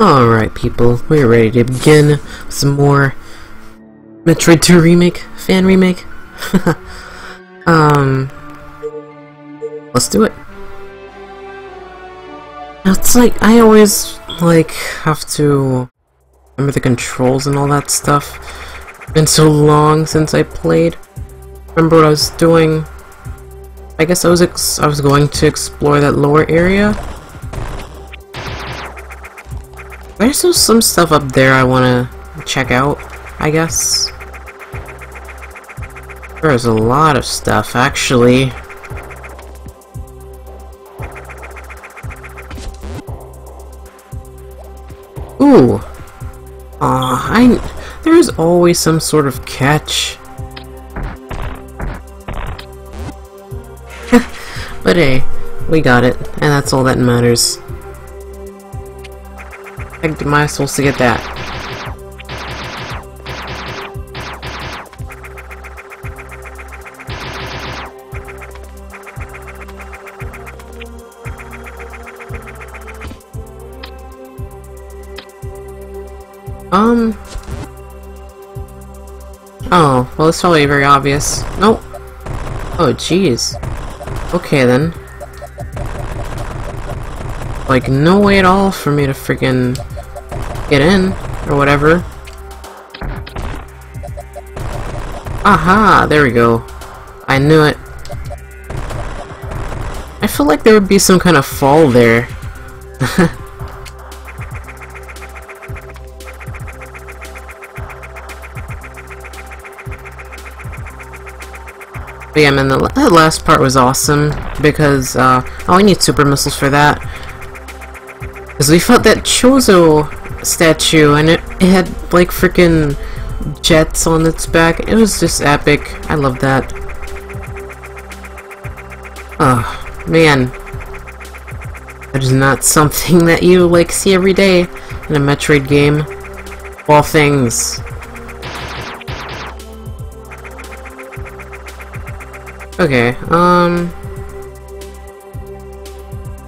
Alright people, we're ready to begin with some more Metroid 2 remake, fan remake. Let's do it. Now it's like, I always like have to remember the controls and all that stuff. It's been so long since I played. Remember what I was doing? I guess I was going to explore that lower area. There's still some stuff up there I want to check out, I guess. There's a lot of stuff, actually. Ooh! There is always some sort of catch. But hey, we got it, and that's all that matters. How am I supposed to get that? Oh, well, it's probably very obvious. Nope. Oh, jeez. Okay, then. Like, no way at all for me to freaking get in, or whatever. Aha! There we go. I knew it. I feel like there would be some kind of fall there. But yeah, man, that last part was awesome, because, oh, I need super missiles for that. Because we fought that Chozo statue, and it had like freaking jets on its back. It was just epic. I love that. Oh man, that is not something that you like see every day in a Metroid game. All things. Okay.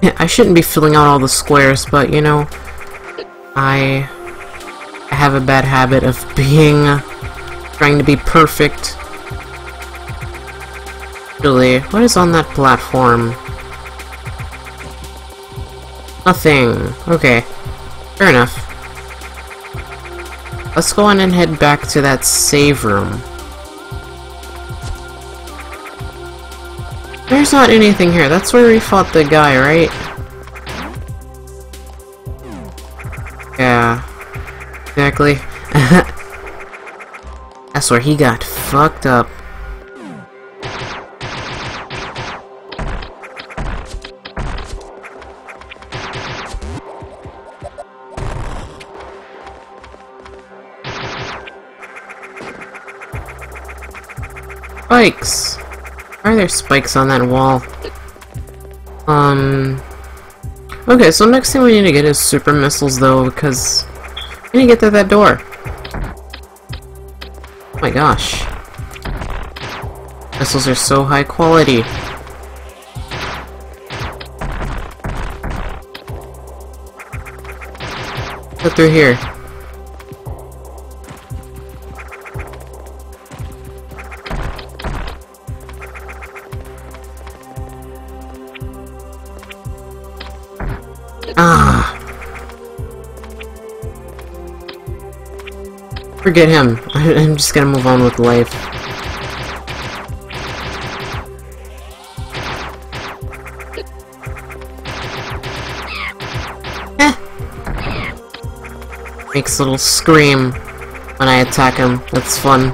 Yeah, I shouldn't be filling out all the squares, but you know. I have a bad habit of trying to be perfect. Really, what is on that platform? Nothing. Okay, fair enough. Let's go on and head back to that save room. There's not anything here. That's where we fought the guy, right? Yeah, exactly. That's where he got fucked up. Spikes! Why are there spikes on that wall? Okay, so next thing we need to get is super missiles, though, because we need to get to that door. Oh my gosh. Missiles are so high quality. Look through here. Forget him. I'm just gonna move on with life. Eh. Makes a little scream when I attack him. That's fun.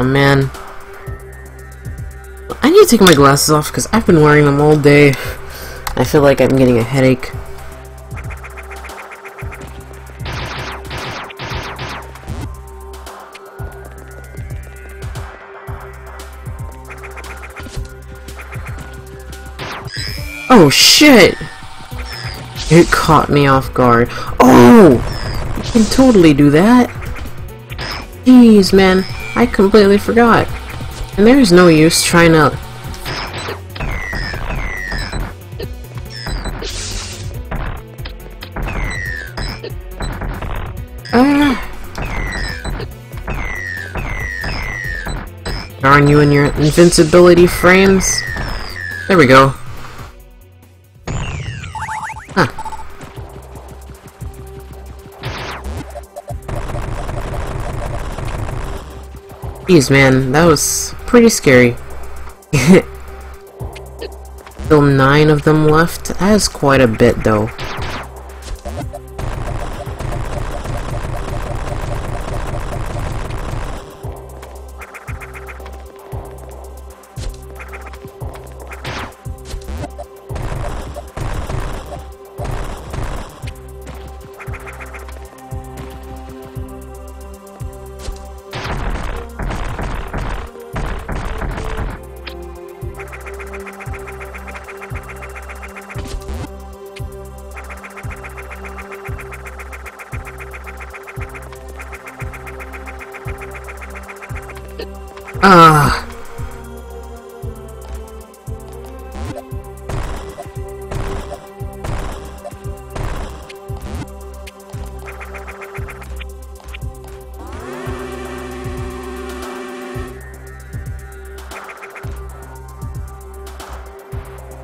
Oh man. I need to take my glasses off because I've been wearing them all day. I feel like I'm getting a headache. Oh shit! It caught me off guard. Oh! You can totally do that! Jeez, man. I completely forgot. And there's no use trying to darn you and your invincibility frames. There we go. Huh. Jeez, man, that was pretty scary. Still 9 of them left. That is quite a bit, though.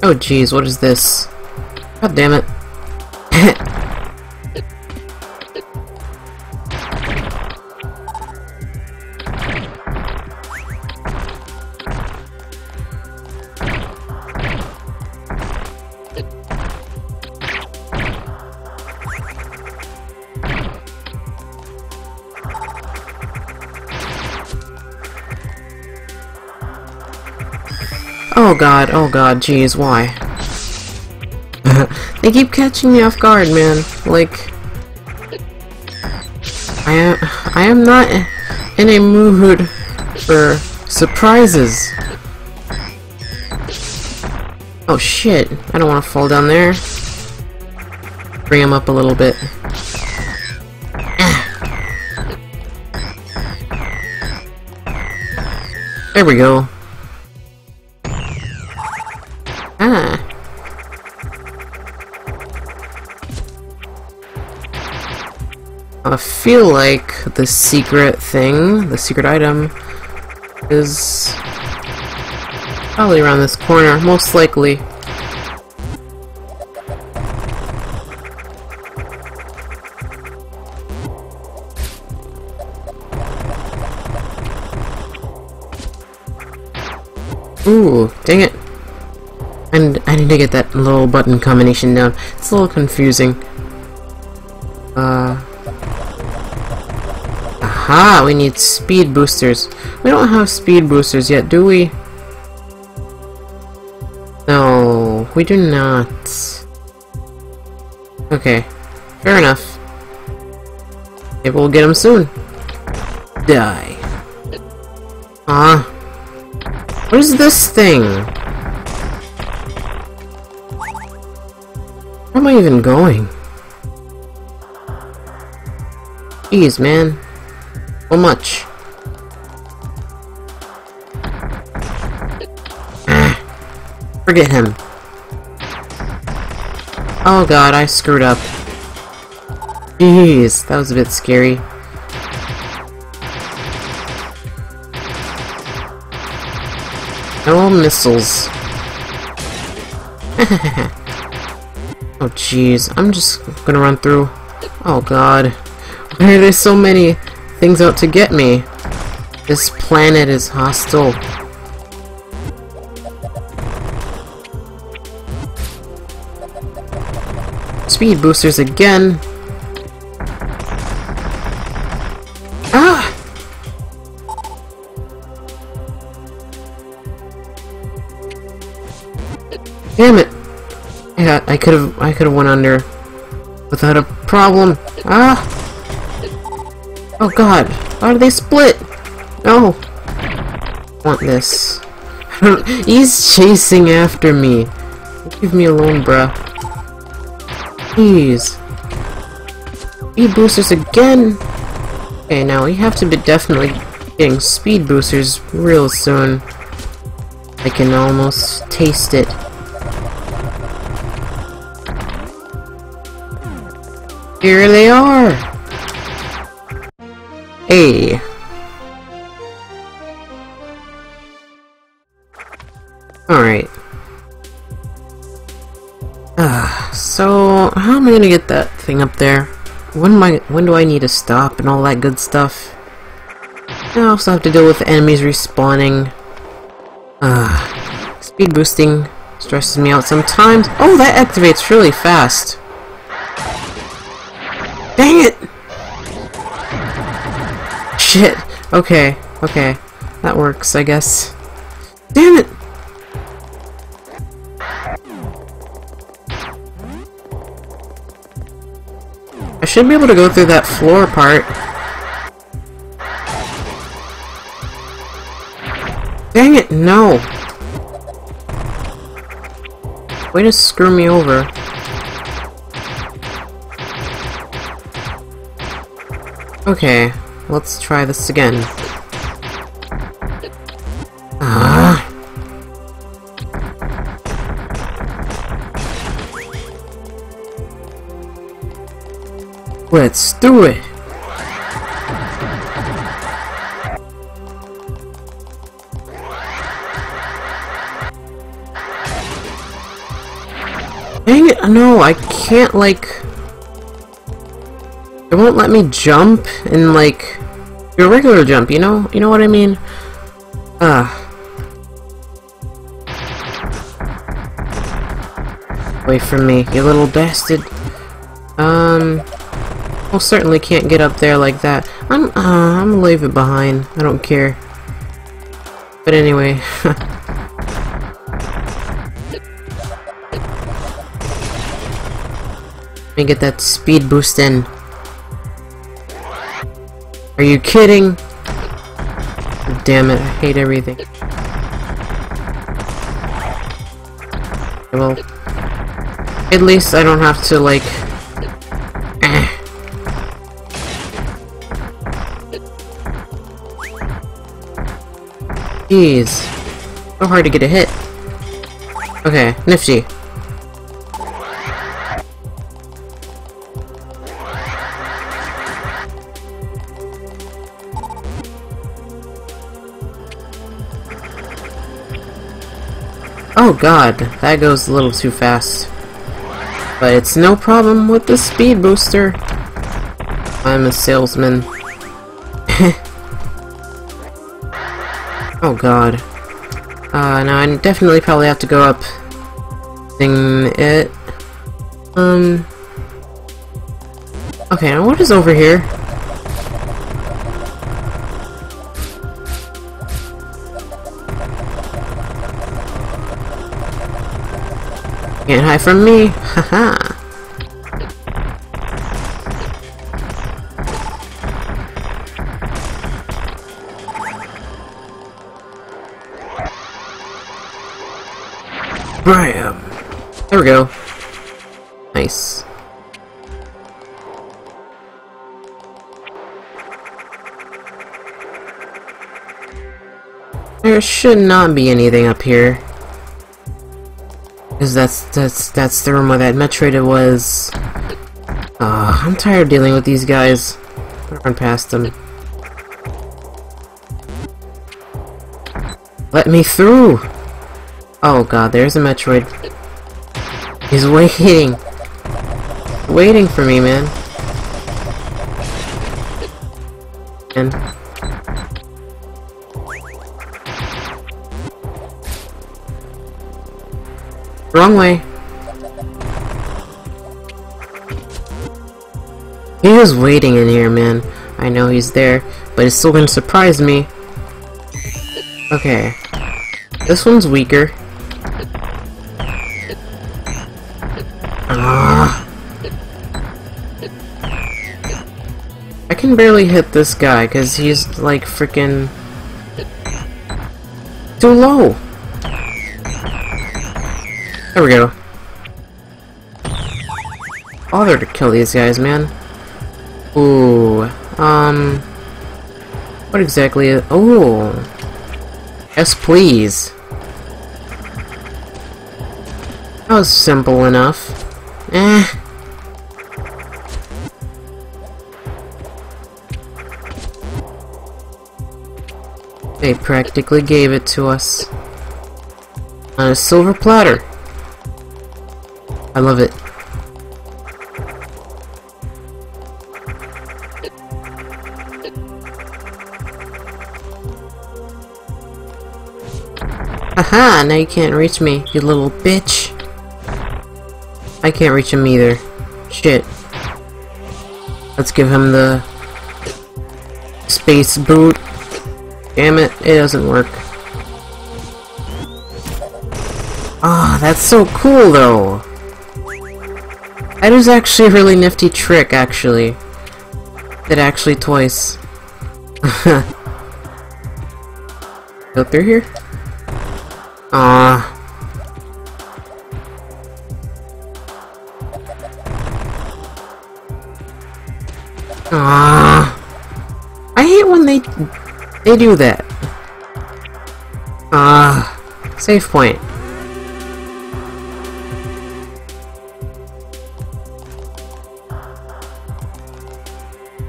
Oh jeez, what is this? God damn it. Oh god, jeez, why? They keep catching me off guard, man. Like, I am not in a mood for surprises. Oh shit, I don't want to fall down there. Bring him up a little bit. There we go. I feel like the secret thing, the secret item, is probably around this corner, most likely. Ooh, dang it. I need to get that little button combination down. It's a little confusing. Aha, we need speed boosters. We don't have speed boosters yet, do we? No, we do not. Okay, fair enough. Maybe we'll get them soon. Die. What is this thing? Where am I even going? Jeez, man. So much. Forget him. Oh god, I screwed up. Jeez, that was a bit scary. No missiles. Oh jeez, I'm just gonna run through. Oh god. Why are there so many things out to get me? This planet is hostile. Speed boosters again. Ah! Damn it! Yeah, I could have went under without a problem. Ah! Oh god, why do they split? No! I want this. He's chasing after me. Leave me alone, bruh. Jeez. Speed boosters again? Okay, now we have to be definitely getting speed boosters real soon. I can almost taste it. Here they are! Hey! Alright. So, how am I gonna get that thing up there? When do I need to stop and all that good stuff? I also have to deal with enemies respawning. Speed boosting stresses me out sometimes. Oh, that activates really fast. Dang it! Shit. Okay, okay. That works, I guess. Damn it! I should be able to go through that floor part. Dang it, no! Way to screw me over. Okay, let's try this again. Let's do it! Dang it! No, I can't, like... It won't let me jump and, like... do a regular jump, you know? You know what I mean? Away from me, you little bastard. Well, certainly can't get up there like that. I'm gonna leave it behind. I don't care. But anyway. Let me get that speed boost in. Are you kidding? Damn it, I hate everything. Well, at least I don't have to, like... Jeez, so hard to get a hit. Okay, nifty. Oh god, that goes a little too fast. But it's no problem with the speed booster. I'm a salesman. Oh god. Now I definitely probably have to go up... thing it... Okay, now what is over here? Can't hide from me! Haha! Bam! There we go. Nice. There should not be anything up here. Because that's the room where that Metroid was. I'm tired of dealing with these guys. Run past them. Let me through! Oh god, there's a Metroid. He's waiting. Waiting for me, man. And... wrong way. He was waiting in here, man. I know he's there, but it's still gonna surprise me. Okay. This one's weaker. I can barely hit this guy because he's like freaking too low. There we go. Bother to kill these guys, man. Ooh. What exactly is... Oh! Yes, please! That was simple enough. They practically gave it to us. On a silver platter! I love it. Aha! Now you can't reach me, you little bitch! I can't reach him either. Shit. Let's give him the... space boot. Damn it, it doesn't work. Ah, oh, that's so cool though! That is actually a really nifty trick, actually. Did actually twice. Go through here? Ah. Ah. I hate when they do that. Ah. Save point.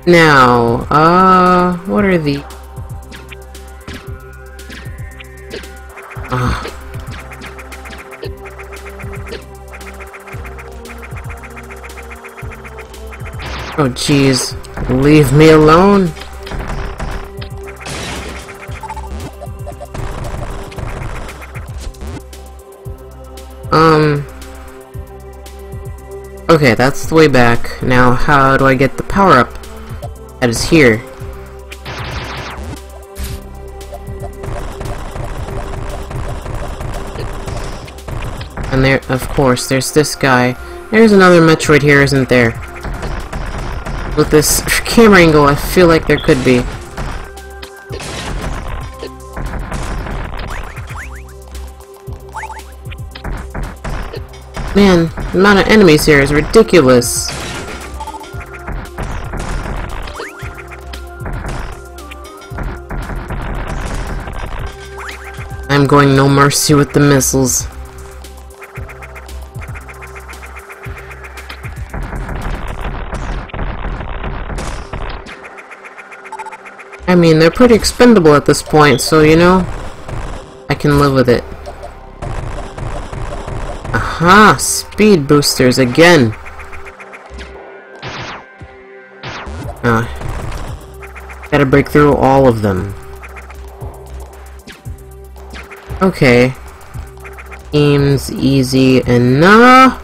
Now, what are the... Oh jeez, leave me alone. Okay, that's the way back. Now how do I get the power-up? That is here. And there, of course, there's this guy. There's another Metroid here, isn't there? With this camera angle, I feel like there could be. Man, the amount of enemies here is ridiculous. I'm going no mercy with the missiles. I mean, they're pretty expendable at this point, so you know, I can live with it. Aha! Speed boosters again! Gotta break through all of them. Okay. Seems easy enough.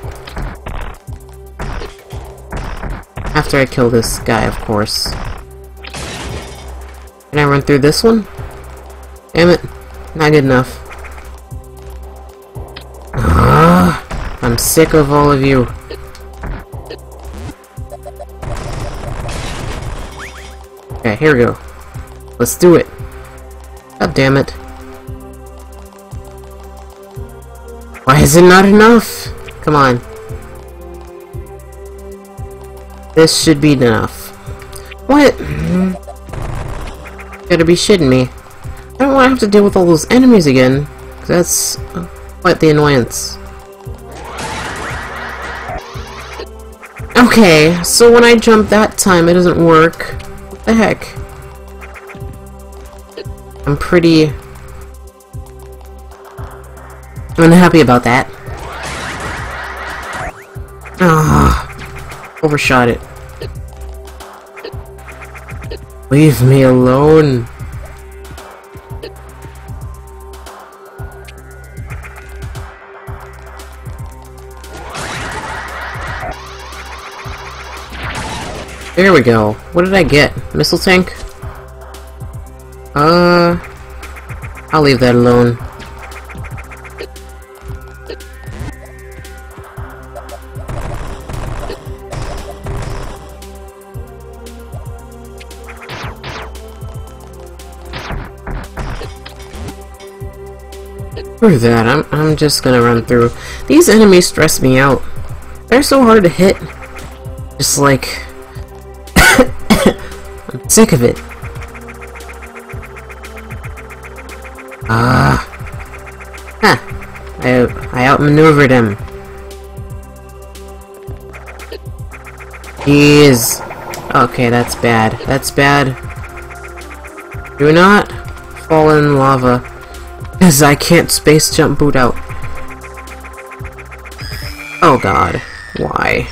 After I kill this guy, of course. Can I run through this one? Damn it. Not good enough. Ugh, I'm sick of all of you. Okay, here we go. Let's do it. God damn it. Why is it not enough? Come on. This should be enough. What? Gotta be shitting me. I don't want to have to deal with all those enemies again. That's quite the annoyance. Okay, so when I jump that time, it doesn't work. What the heck? I'm pretty unhappy about that. Ugh. Overshot it. Leave me alone. There we go. What did I get? Missile tank? I'll leave that alone. Screw that, I'm just gonna run through. These enemies stress me out. They're so hard to hit. Just like... I'm sick of it. Huh. I outmaneuvered him. Jeez. Okay, that's bad. That's bad. Do not fall in lava, because I can't space jump boot out. Oh god. Why?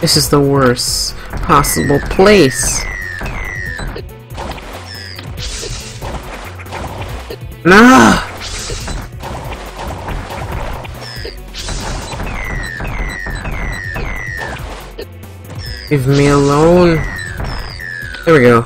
This is the worst possible place. Nah! Leave me alone. There we go.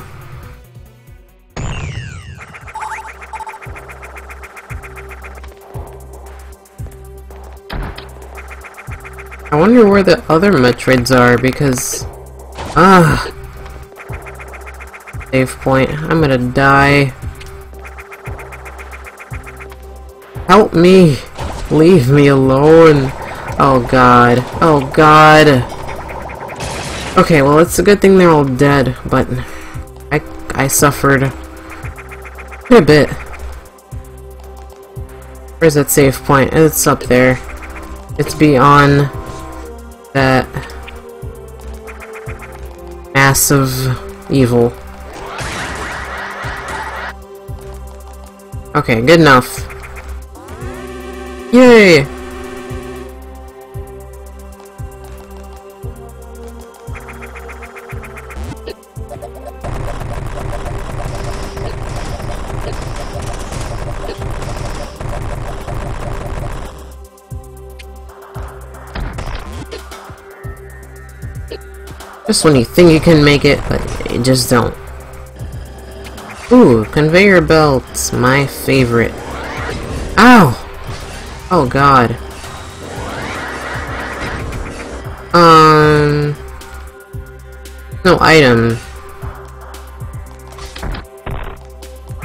I wonder where the other Metroids are, because... Save point. I'm gonna die. Help me! Leave me alone! Oh god. Oh god! Okay, well it's a good thing they're all dead, but... I suffered... quite a bit. Where's that save point? It's up there. It's beyond... that massive evil. Okay, good enough. Yay! Just when you think you can make it, but you just don't. Ooh, conveyor belts, my favorite. Ow! Oh god. No item.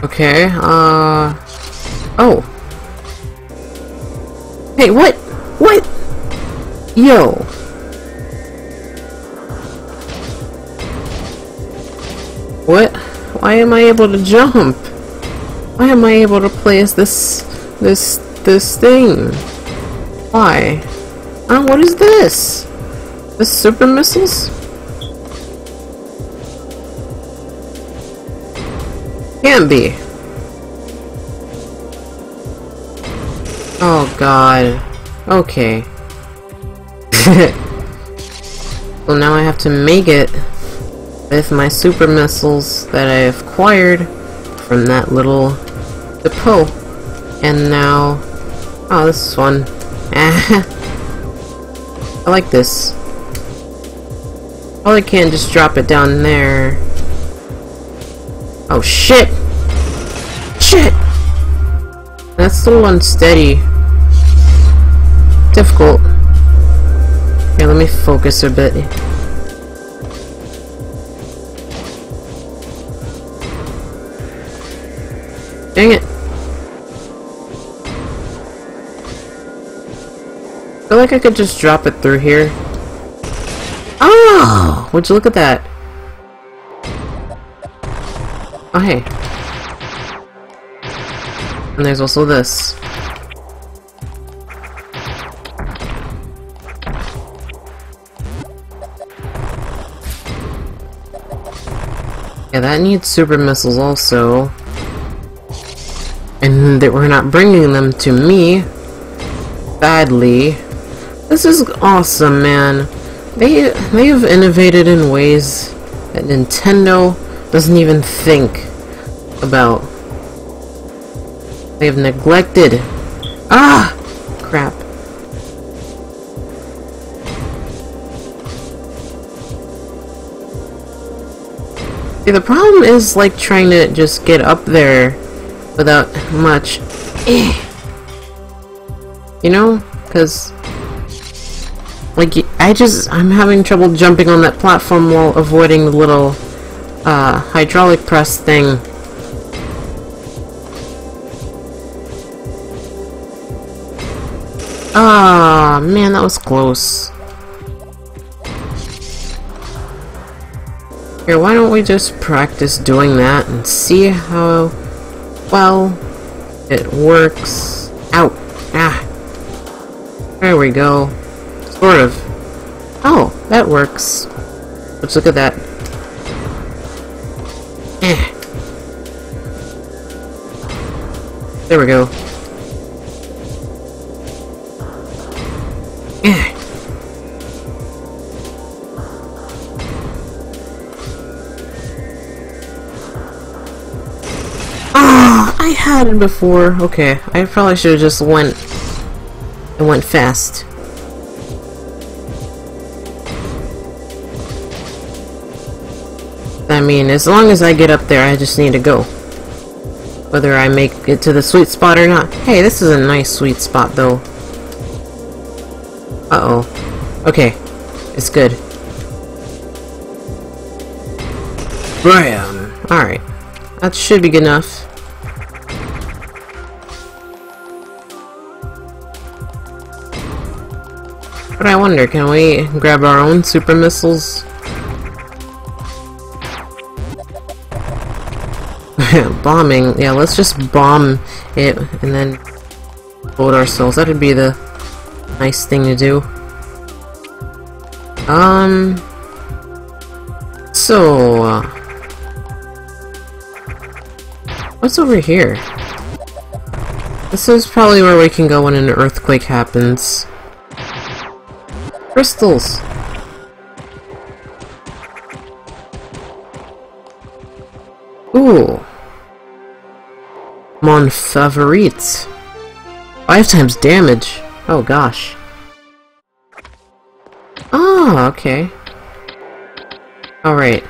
Okay, oh! Hey, what? What? Yo! What? Why am I able to jump? Why am I able to place this thing? Why? What is this? The super missiles? Can't be. Oh god. Okay. Well, now I have to make it with my super missiles that I acquired from that little depot. And now... oh, this is fun. I like this. Probably can't just drop it down there. Oh shit! Shit! That's a little unsteady. Difficult. Here, let me focus a bit. Dang it! I feel like I could just drop it through here. Oh! Would you look at that? Oh hey. And there's also this. Yeah, that needs super missiles also. And that we're not bringing them to me, badly. This is awesome, man. They have innovated in ways that Nintendo doesn't even think about. They have neglected. Ah, crap. See, the problem is like trying to just get up there without much, you know, because like I'm having trouble jumping on that platform while avoiding the little hydraulic press thing. Ah, man, that was close. Here, why don't we just practice doing that and see how well it works. Ow. Ah. There we go. Sort of. Oh, that works. Let's look at that. There we go. Before. Okay, I probably should have just went fast. I mean, as long as I get up there, I just need to go. Whether I make it to the sweet spot or not. Hey, this is a nice sweet spot though. Uh-oh. Okay. It's good. Bam! Alright. That should be good enough. But I wonder, can we grab our own super missiles? Bombing, yeah, let's just bomb it and then hold ourselves. That'd be the nice thing to do. So... what's over here? This is probably where we can go when an earthquake happens. Crystals! Ooh! Mon favorite! 5 times damage! Oh gosh. Ah, okay. Alright.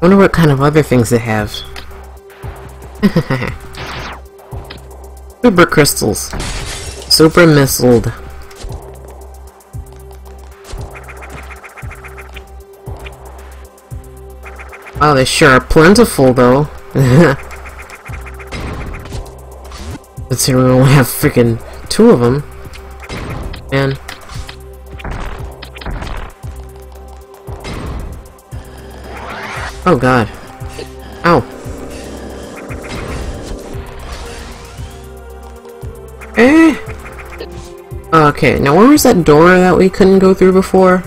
Wonder what kind of other things they have. Super crystals. Super missiled. Wow, they sure are plentiful though. Let's see, we only have freaking 2 of them. Man. Oh god. Ow. Okay, now where was that door that we couldn't go through before?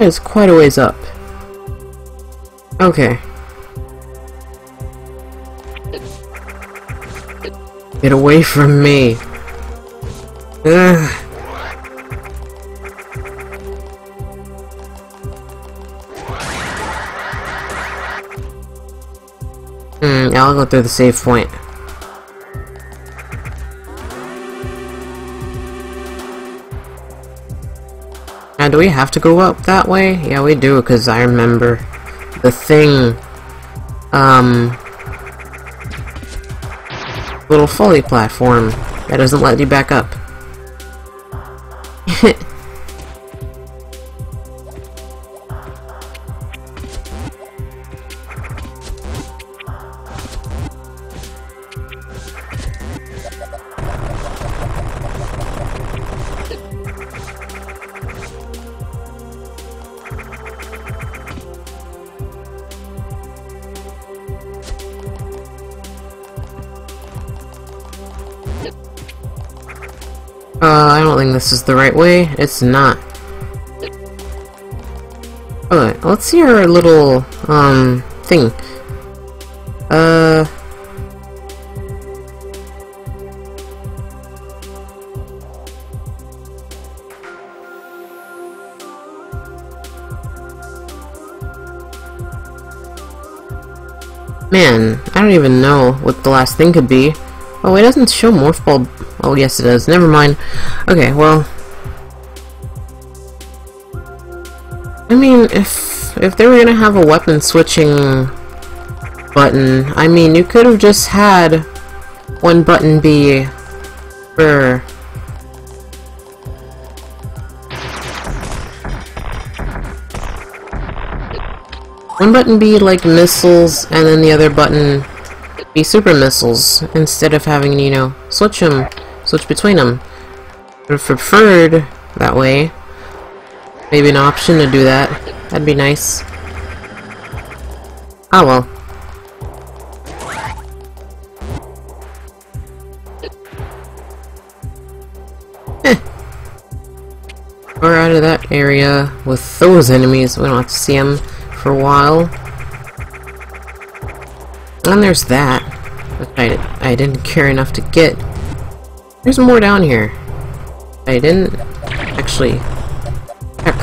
It's quite a ways up. Okay. Get away from me. Ugh. I'll go through the save point. Do we have to go up that way? Yeah, we do, because I remember the thing. Little folly platform that doesn't let you back up. I don't think this is the right way. It's not. Alright, let's see our little, thing. Man, I don't even know what the last thing could be. Oh, it doesn't show Morph Ball. Oh, yes it does. Never mind. Okay, well... I mean, if they were gonna have a weapon switching button, I mean, you could have just had one button be for... One button be, like, missiles, and then the other button be super missiles, instead of having, you know, switch between them. If preferred that way, maybe an option to do that. That'd be nice. Ah well. We're out of that area with those enemies. We don't have to see them for a while. And there's that, which I didn't care enough to get. There's more down here. I didn't actually check.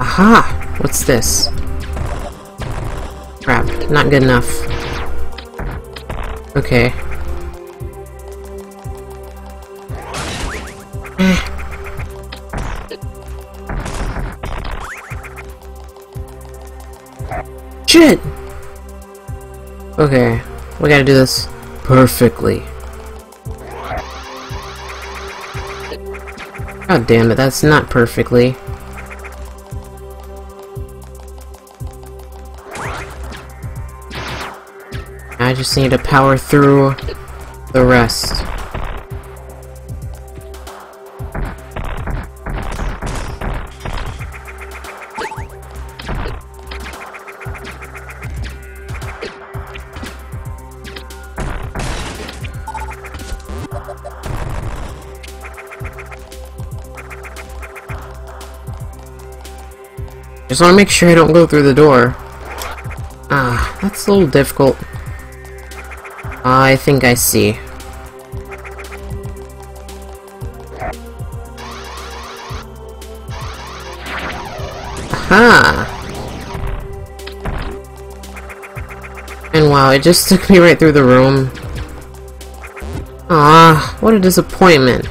Aha! What's this? Crap. Not good enough. Okay. Shit! Okay, we gotta do this perfectly. God damn it, that's not perfectly. I just need to power through the rest. Just want to make sure I don't go through the door. Ah, that's a little difficult. I think I see. Aha! And wow, it just took me right through the room. Ah, what a disappointment.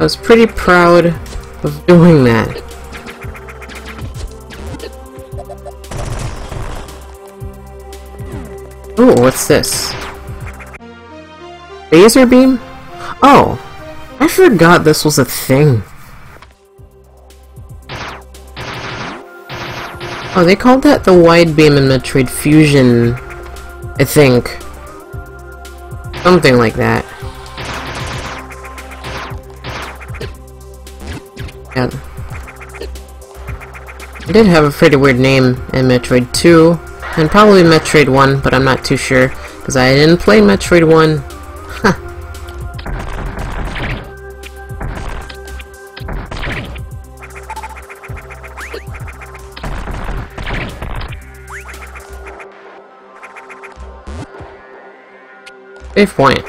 I was pretty proud of doing that. Ooh, what's this? Laser beam? Oh, I forgot this was a thing. Oh, they called that the wide beam in Metroid Fusion, I think. Something like that. Yeah. It did have a pretty weird name in Metroid 2. And probably Metroid 1, but I'm not too sure, because I didn't play Metroid 1. Huh. Safe point.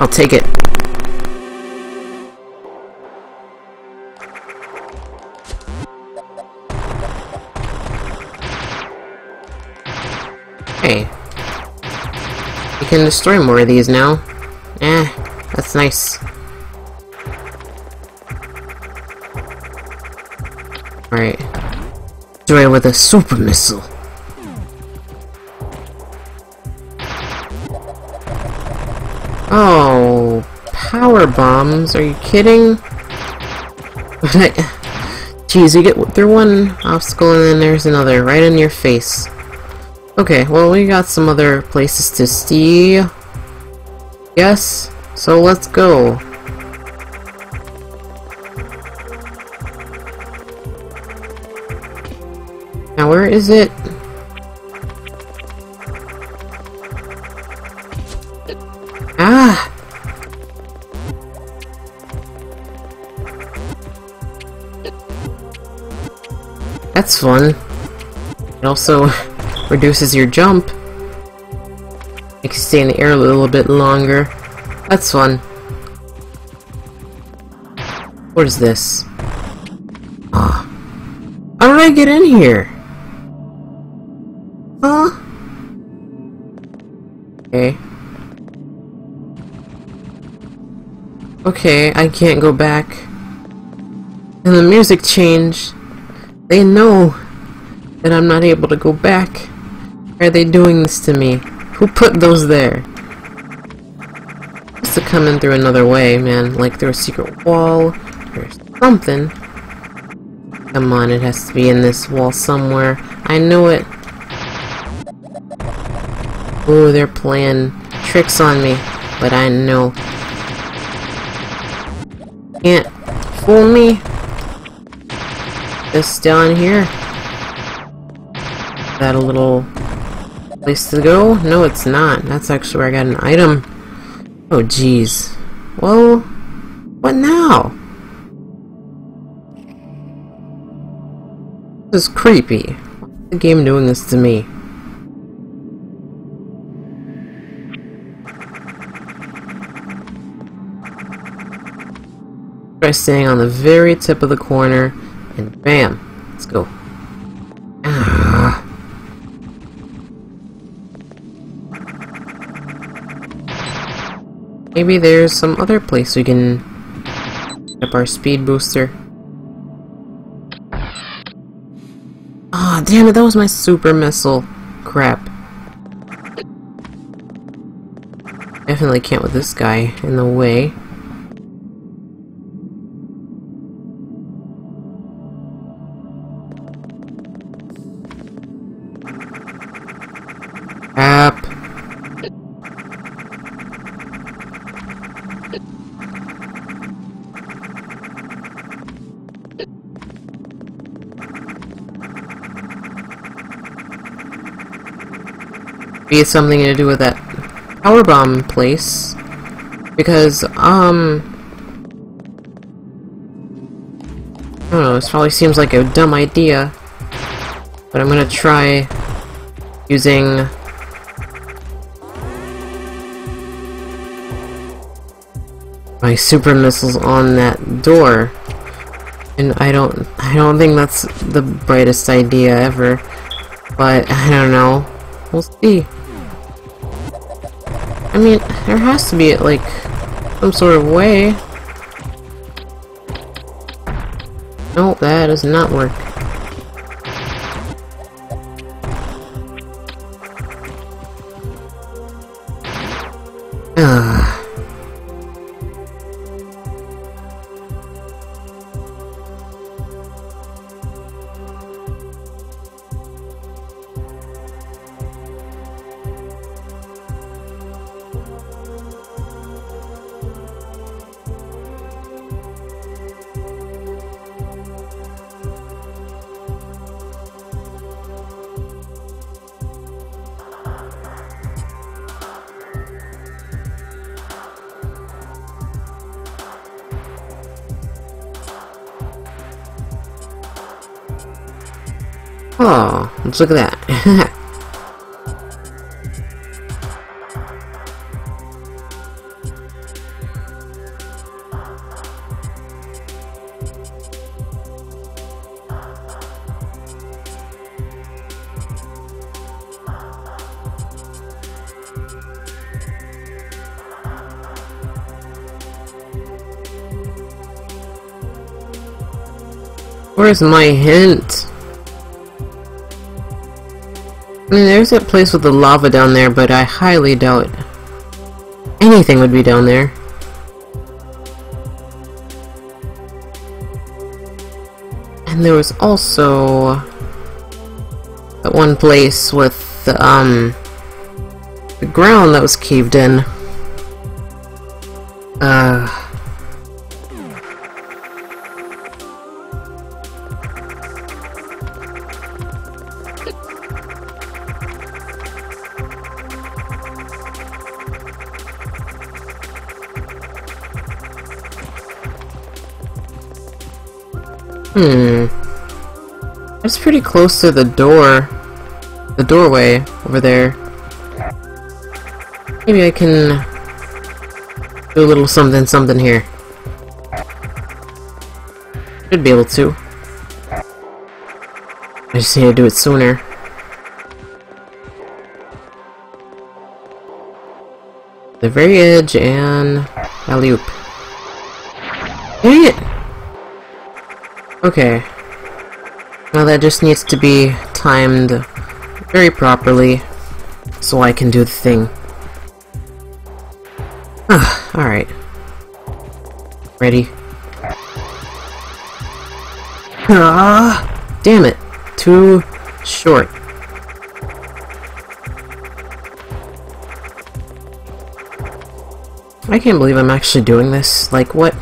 I'll take it. Can destroy more of these now. Eh, that's nice. Alright. Destroy with a super missile. Oh, power bombs, are you kidding? Jeez, you get through one obstacle and then there's another right in your face. Okay, well, we got some other places to see, yes, so let's go. Now, where is it? Ah! That's fun. It also reduces your jump. Makes you stay in the air a little bit longer. That's fun. What is this? Ah. How did I get in here? Huh? Okay. Okay, I can't go back. And the music changed. They know that I'm not able to go back. Are they doing this to me? Who put those there? Just to come in through another way, man. Like through a secret wall or something. Come on, it has to be in this wall somewhere. I know it. Ooh, they're playing tricks on me, but I know. Can't fool me. Just down here. that a little place to go? No, it's not. That's actually where I got an item. Oh, jeez. Well, what now? This is creepy. Why is the game doing this to me? Try staying on the very tip of the corner, and bam! Let's go. Maybe there's some other place we can pick up our speed booster. Ah, oh, damn it! That was my super missile. Crap. Definitely can't with this guy in the way. Be it something to do with that powerbomb place, because I don't know, this probably seems like a dumb idea, but I'm gonna try using my super missiles on that door, and I don't think that's the brightest idea ever, but I don't know, we'll see. I mean, there has to be, like, some sort of way. No, that does not work. Oh, let's look at that. Where's my hint? I mean, there's that place with the lava down there, but I highly doubt anything would be down there. And there was also that one place with the ground that was caved in. It's pretty close to the door, the doorway over there. Maybe I can do a little something something here. Should be able to. I just need to do it sooner. The very edge and alley-oop. Dang it! Okay. Now that just needs to be timed very properly so I can do the thing. Alright. Ready? Ah! Damn it! Too short. I can't believe I'm actually doing this. Like, what?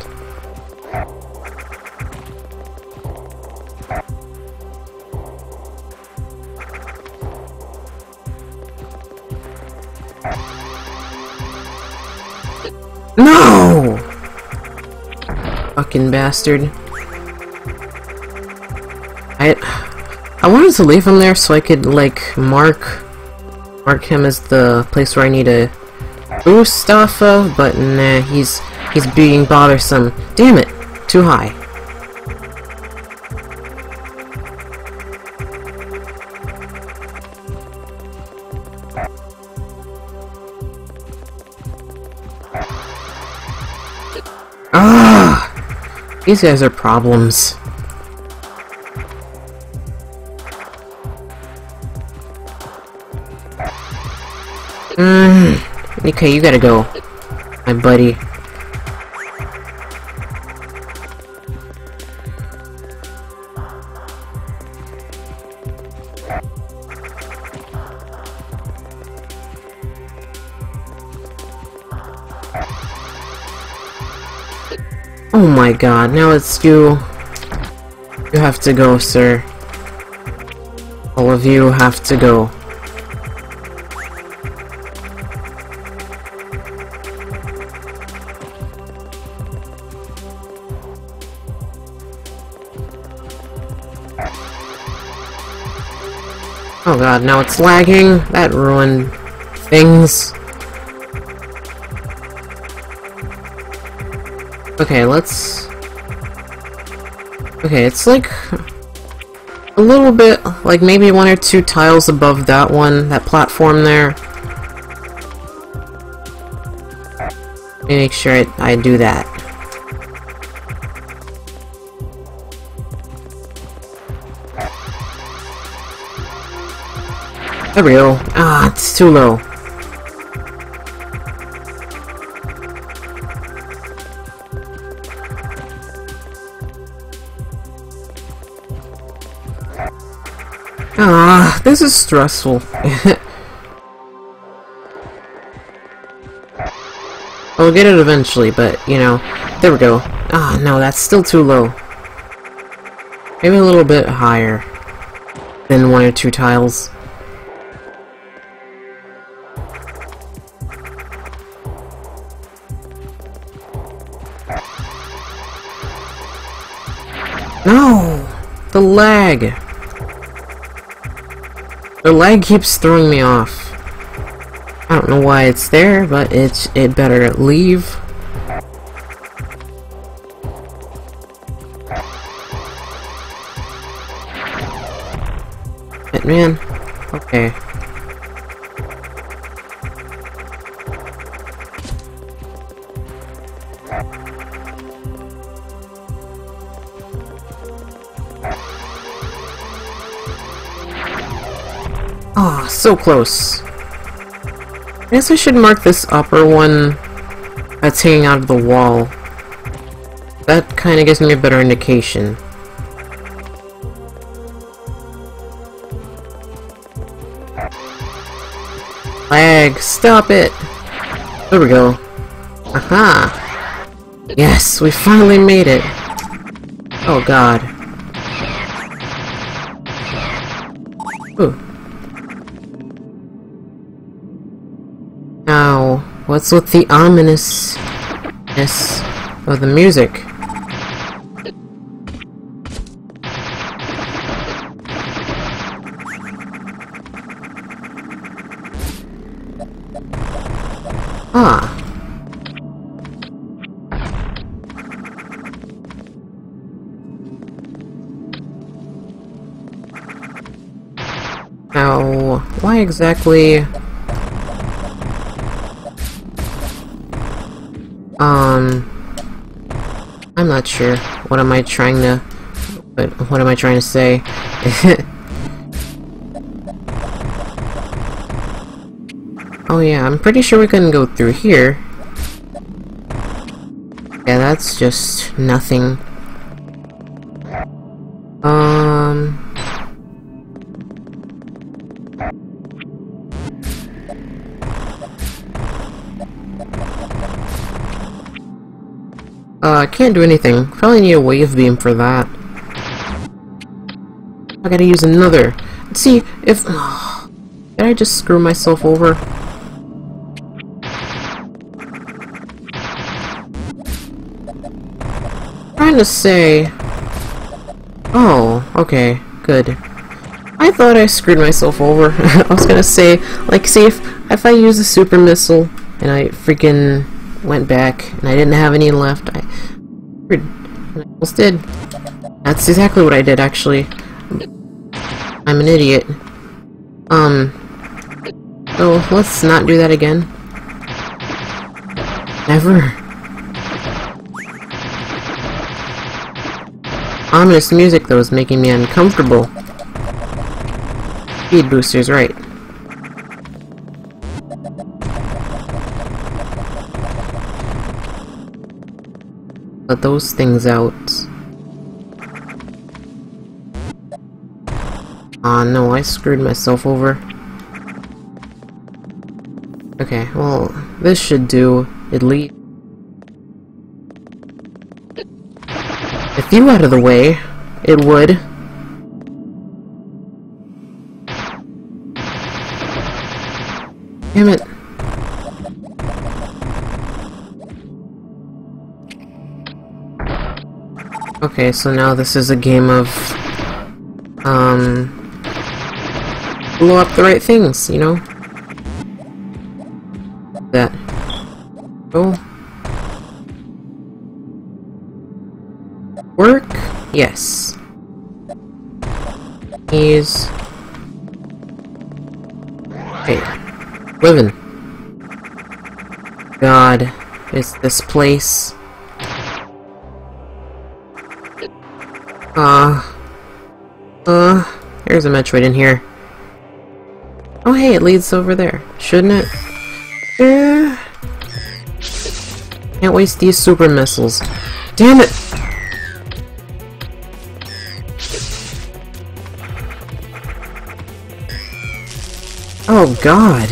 No! Fucking bastard. I wanted to leave him there so I could, like, mark him as the place where I need to boost off of, but nah, he's being bothersome. Damn it! Too high. Ah! These guys are problems. Okay, you gotta go, my buddy. Oh my god, now it's you. You have to go, sir. All of you have to go. Oh god, now it's lagging. That ruined things. Okay, let's... Okay, it's like... a little bit, like maybe one or two tiles above that one, that platform there. Let me make sure I do that. There we go. Ah, it's too low. Ah, this is stressful. I'll get it eventually, but, you know, there we go. Ah, no, that's still too low. Maybe a little bit higher than one or two tiles. No! The lag! The lag keeps throwing me off. I don't know why it's there, but it better leave. Hitman? Okay. Ah, oh, so close. I guess I should mark this upper one that's hanging out of the wall. That kind of gives me a better indication. Lag, stop it! There we go. Aha! Yes, we finally made it! Oh god. Ooh. Now, what's with the ominousness of the music? Ah. Now, why exactly... I'm not sure. What am I trying to say? Oh yeah, I'm pretty sure we couldn't go through here. Yeah, that's just nothing. I can't do anything. Probably need a wave beam for that. I gotta use another. Let's see if... Did I just screw myself over? trying to say... Oh, okay, good. I thought I screwed myself over. I was gonna say, like, see if I use a super missile and I freaking went back and I didn't have any left, I almost did. That's exactly what I did, actually. I'm an idiot. So let's not do that again. Never. Ominous music though is making me uncomfortable. Speed boosters, right. Let those things out. Aw, no, I screwed myself over. Okay, well, this should do, at least. If you out of the way, it would. Damn it. Okay, so now this is a game of, blow up the right things, you know? That. Oh. Work? Yes. He's... Hey. Living. God. It's this place. There's a Metroid in here. Oh hey, it leads over there. Shouldn't it? Yeah. Can't waste these super missiles. Damn it! Oh god.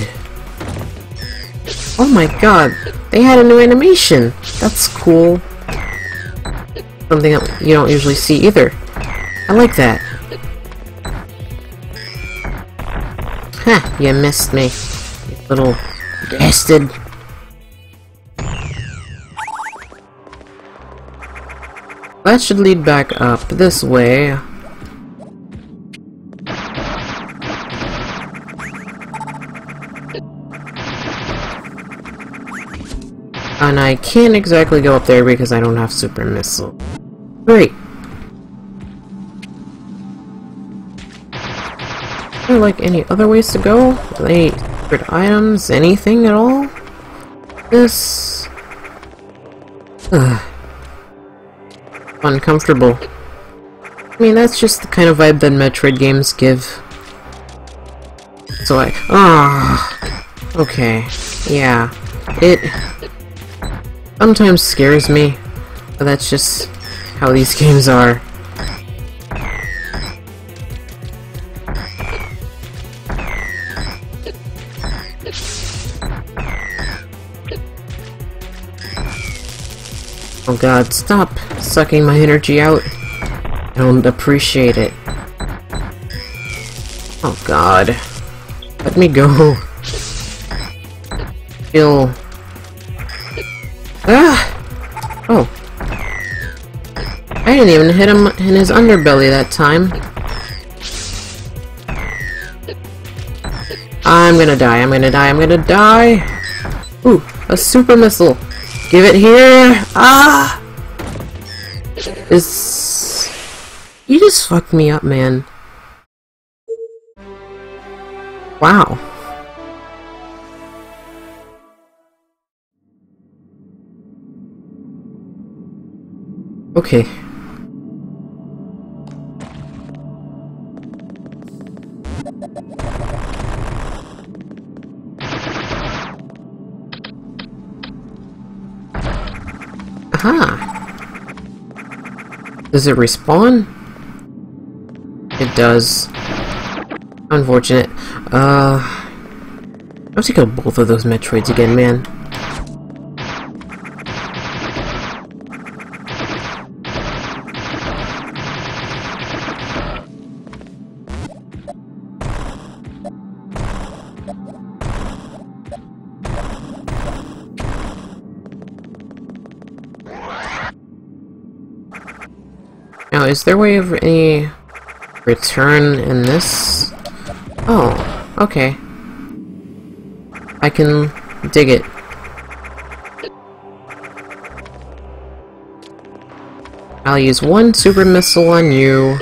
Oh my god. They had a new animation. That's cool. Something that you don't usually see either. I like that. Ha! You missed me, you little bastard. That should lead back up this way. And I can't exactly go up there because I don't have super missile. Great. Are there like any other ways to go? Any secret items? Anything at all? This... uncomfortable. I mean, that's just the kind of vibe that Metroid games give. So I... Ah. Okay. Yeah. It... sometimes scares me, but that's just how these games are. Oh god, stop sucking my energy out. I don't appreciate it. Oh god. Let me go. Feel... Ah! Oh. I didn't even hit him in his underbelly that time. I'm gonna die, I'm gonna die, I'm gonna die! Ooh, a super missile! Give it here! Ah! It's... You just fucked me up, man. Wow. Okay. Aha! Does it respawn? It does. Unfortunate. I'll take out both of those Metroids again, man. Now, is there way of any return in this? Oh, okay. I can dig it. I'll use one super missile on you.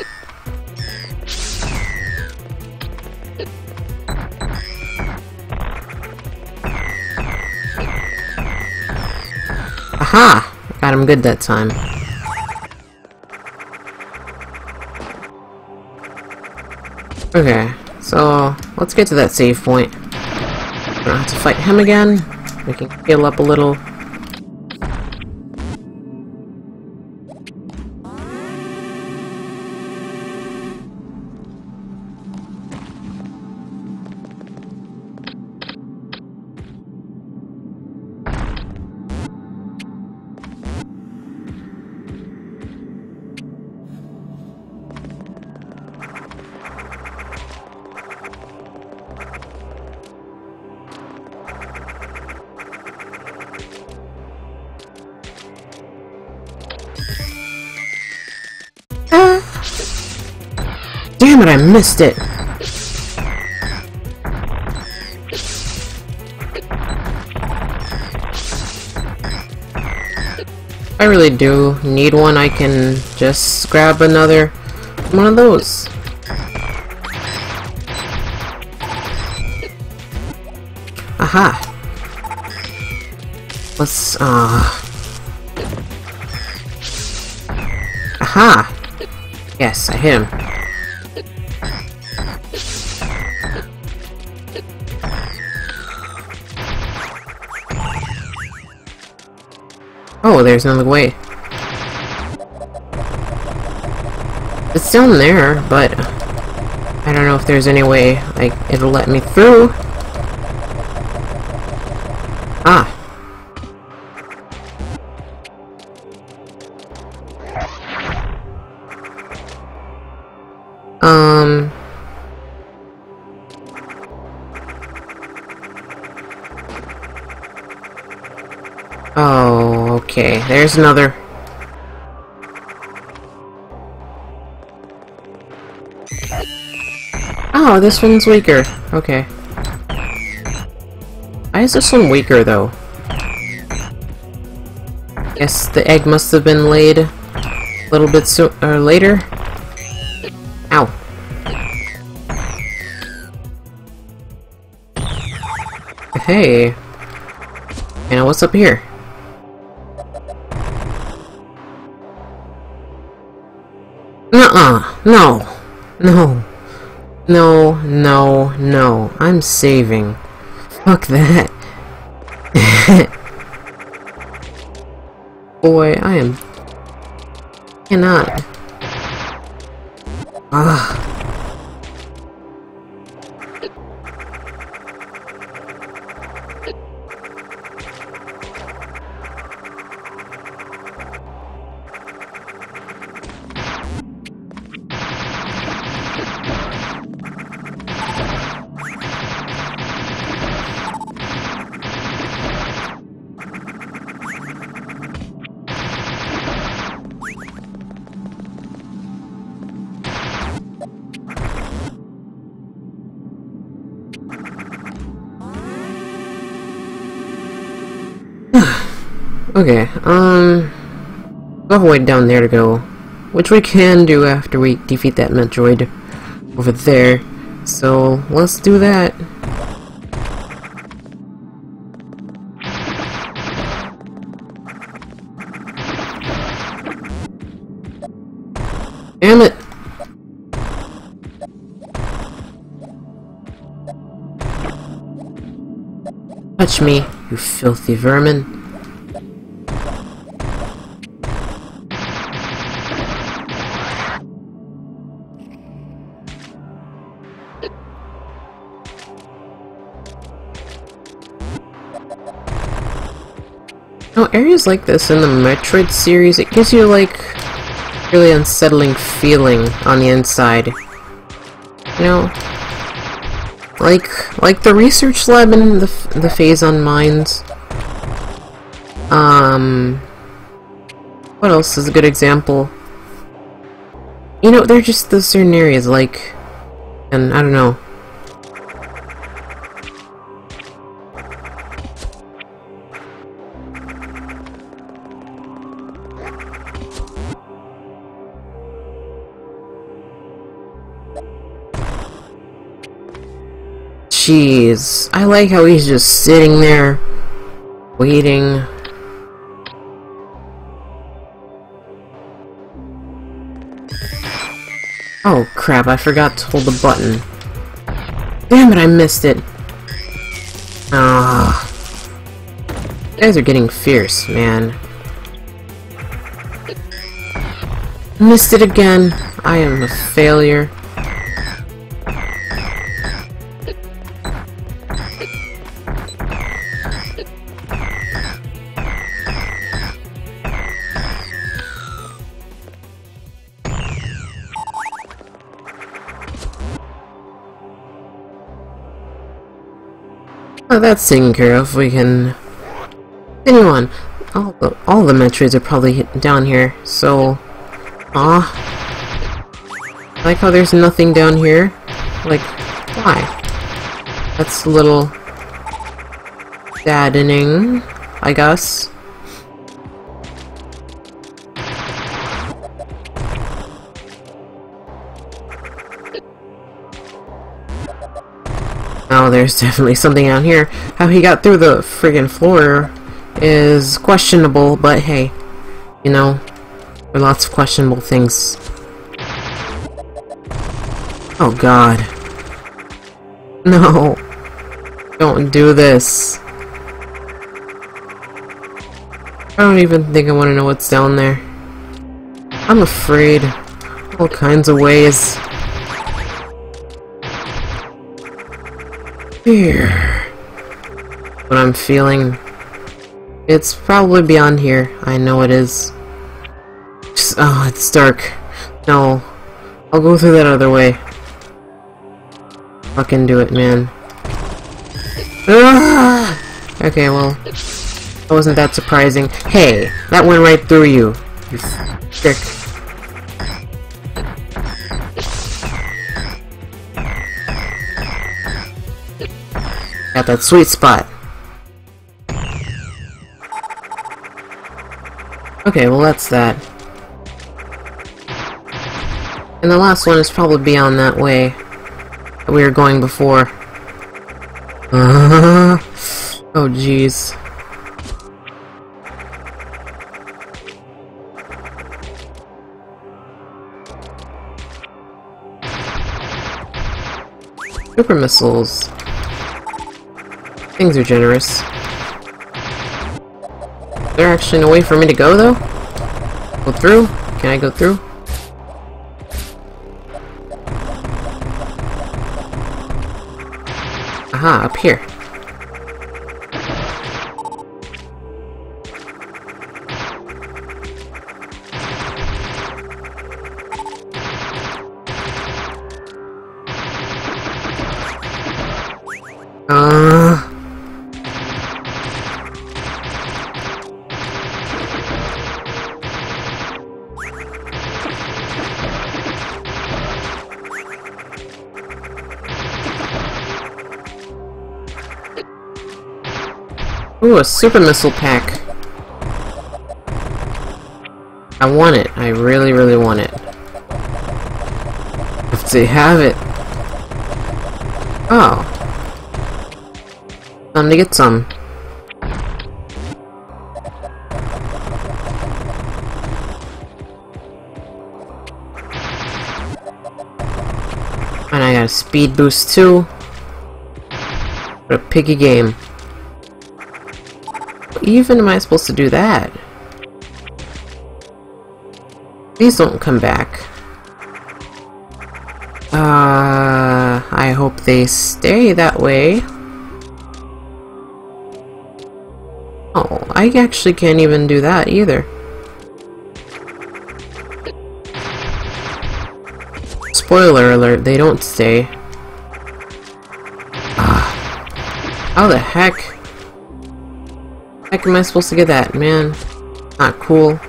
Aha! Got him good that time. Okay, so let's get to that save point. I don't have to fight him again. We can heal up a little. Damn it, I missed it! I really do need one, I can just grab another one of those. Aha! Let's, Aha! Yes, I hit him. Oh, there's another way. It's down there, but I don't know if there's any way like it'll let me through. Ah. Okay, there's another. Oh, this one's weaker. Okay. Why is this one weaker, though? Guess the egg must have been laid a little bit later. Ow. Hey. Now what's up here? No! No! No, no, no. I'm saving. Fuck that. Boy, I cannot. Ugh. Okay, we'll have a way down there to go, which we can do after we defeat that Metroid over there, so let's do that. Damn it! Touch me, you filthy vermin. Now, areas like this in the Metroid series, it gives you, like, really unsettling feeling on the inside. You know? Like the research lab in the Phazon mines. What else is a good example? You know, they're just those certain areas, like, and I don't know. Jeez, I like how he's just sitting there, waiting. Oh crap, I forgot to hold the button. Damn it, I missed it. Ah, you guys are getting fierce, man. Missed it again. I am a failure. Oh, that's taken care of. We can continue on. All the Metroids are probably down here, so... I like how there's nothing down here. Like, why? That's a little... saddening, I guess. Oh, there's definitely something down here. How he got through the friggin' floor is questionable, but hey, you know, there are lots of questionable things. Oh god. No. Don't do this. I don't even think I want to know what's down there. I'm afraid. All kinds of ways. Here. What I'm feeling. It's probably beyond here. I know it is. Just, oh, it's dark. No. I'll go through that other way. Fucking do it, man. Ah! Okay, well. That wasn't that surprising. Hey! That went right through you. You frick. Got that sweet spot. Okay, well that's that. And the last one is probably beyond that way that we were going before. Oh jeez. Super missiles. Things are generous. Is there actually no way for me to go though? Go through? Can I go through? Aha, up here. Ooh, a super missile pack. I want it. I really, really want it. If they have it. Oh. Time to get some. And I got a speed boost too. What a piggy game. Even am I supposed to do that? These don't come back. I hope they stay that way. Oh, I actually can't even do that either. Spoiler alert, they don't stay. How the heck? Heck am I supposed to get that, man? Not cool.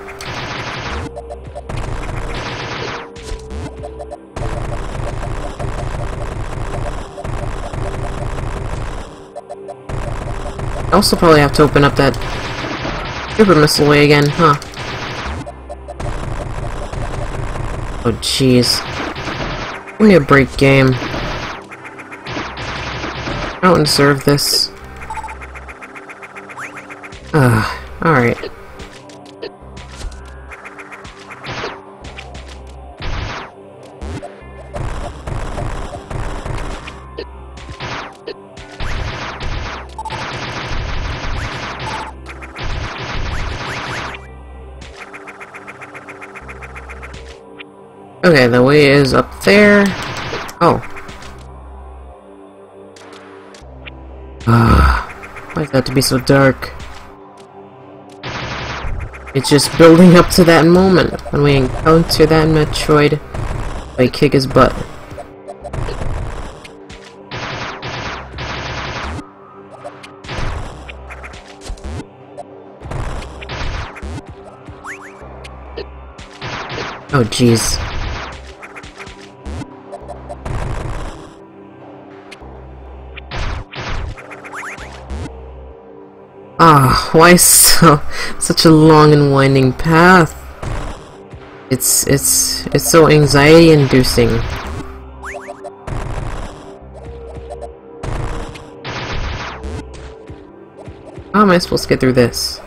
I also probably have to open up that super missile way again, huh? Oh jeez. Give me a break, game. I don't deserve this. Alright. Okay, the way is up there. Oh. Why is that to be so dark? It's just building up to that moment when we encounter that Metroid. I kick his butt. Oh jeez. Ah, why such a long and winding path? It's so anxiety-inducing. How am I supposed to get through this?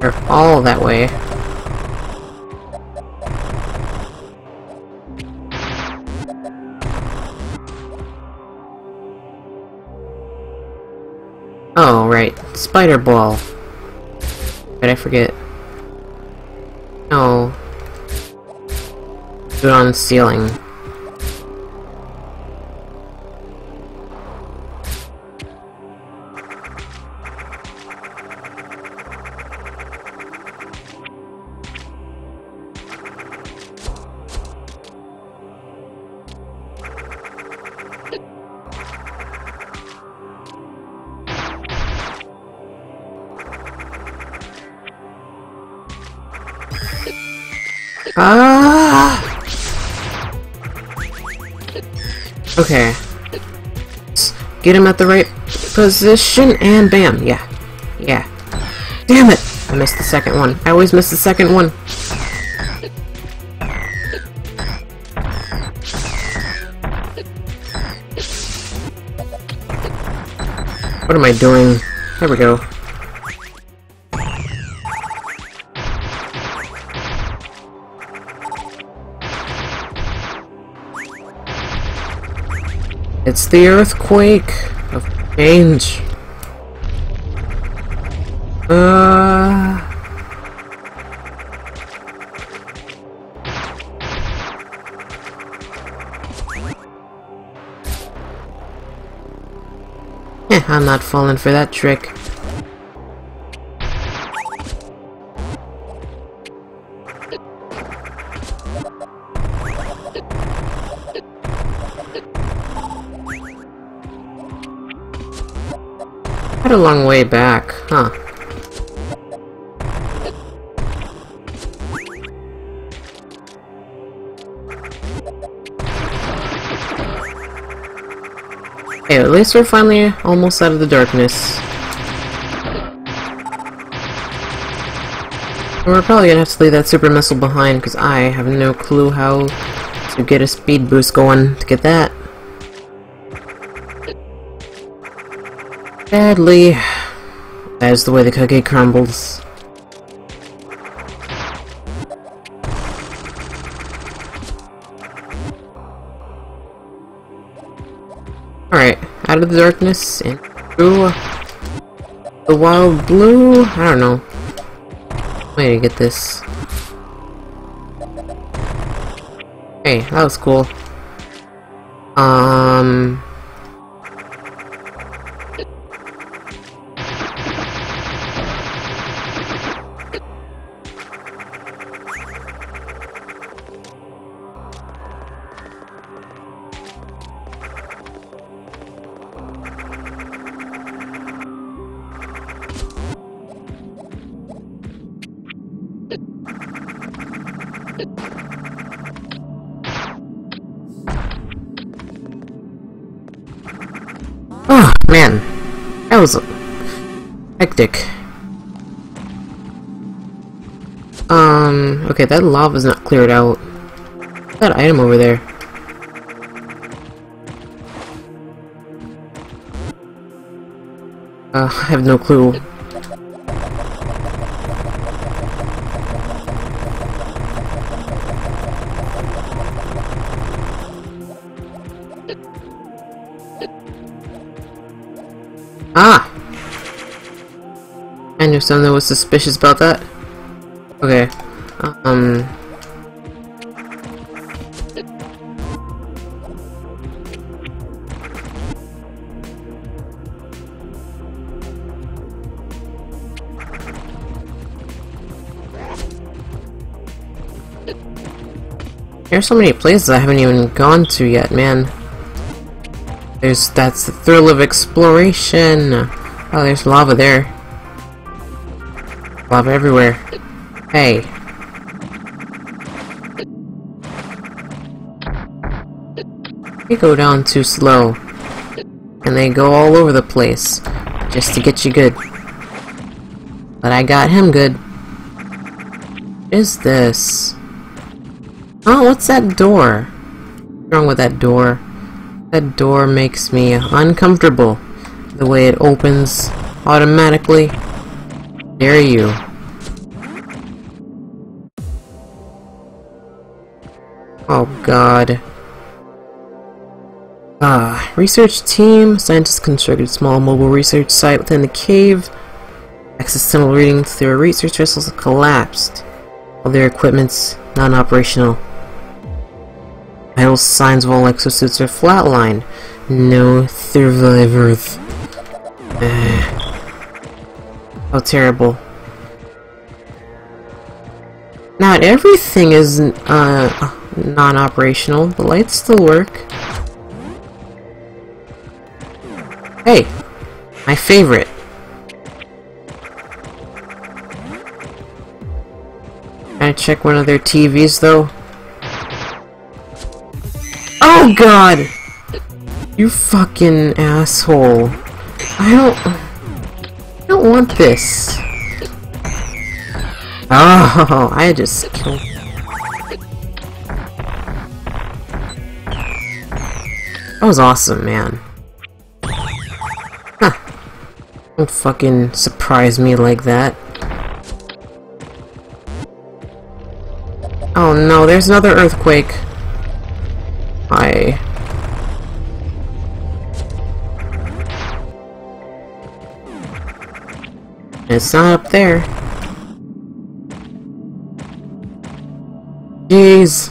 They're all that way. Oh, right. Spider ball. But I forget. No. Do it on the ceiling. Okay. Get him at the right position, and bam! Yeah. Yeah. Damn it! I missed the second one. I always miss the second one. What am I doing? There we go. It's the earthquake of change. I'm not falling for that trick. A long way back, huh? Hey, at least we're finally almost out of the darkness. We're probably gonna have to leave that super missile behind because I have no clue how to get a speed boost going to get that. Sadly, that is the way the cookie crumbles. Alright, out of the darkness and through the wild blue. I don't know. Way to get this. Hey, that was cool. Man, that was hectic. Okay, that lava's not cleared out. What's that item over there? I have no clue. Ah! I knew something that was suspicious about that. Okay. There's so many places I haven't even gone to yet, man. That's the thrill of exploration. Oh, there's lava there. Lava everywhere. Hey. They go down too slow. And they go all over the place. Just to get you good. But I got him good. What is this? Oh, what's that door? What's wrong with that door? That door makes me uncomfortable. The way it opens automatically. Dare you. Oh god. Research team. Scientists constructed a small mobile research site within the cave. Access tunnel reading through their research vessels collapsed. All their equipment's non-operational. Vital signs of all exosuits are flatlined. No survivors. How terrible. Not everything is non-operational. The lights still work. Hey! My favorite. Can I check one of their TVs though? Oh god! You fucking asshole. I don't want this. Oh, I just killed. That was awesome, man. Huh. Don't fucking surprise me like that. Oh no, there's another earthquake. It's not up there. Jeez.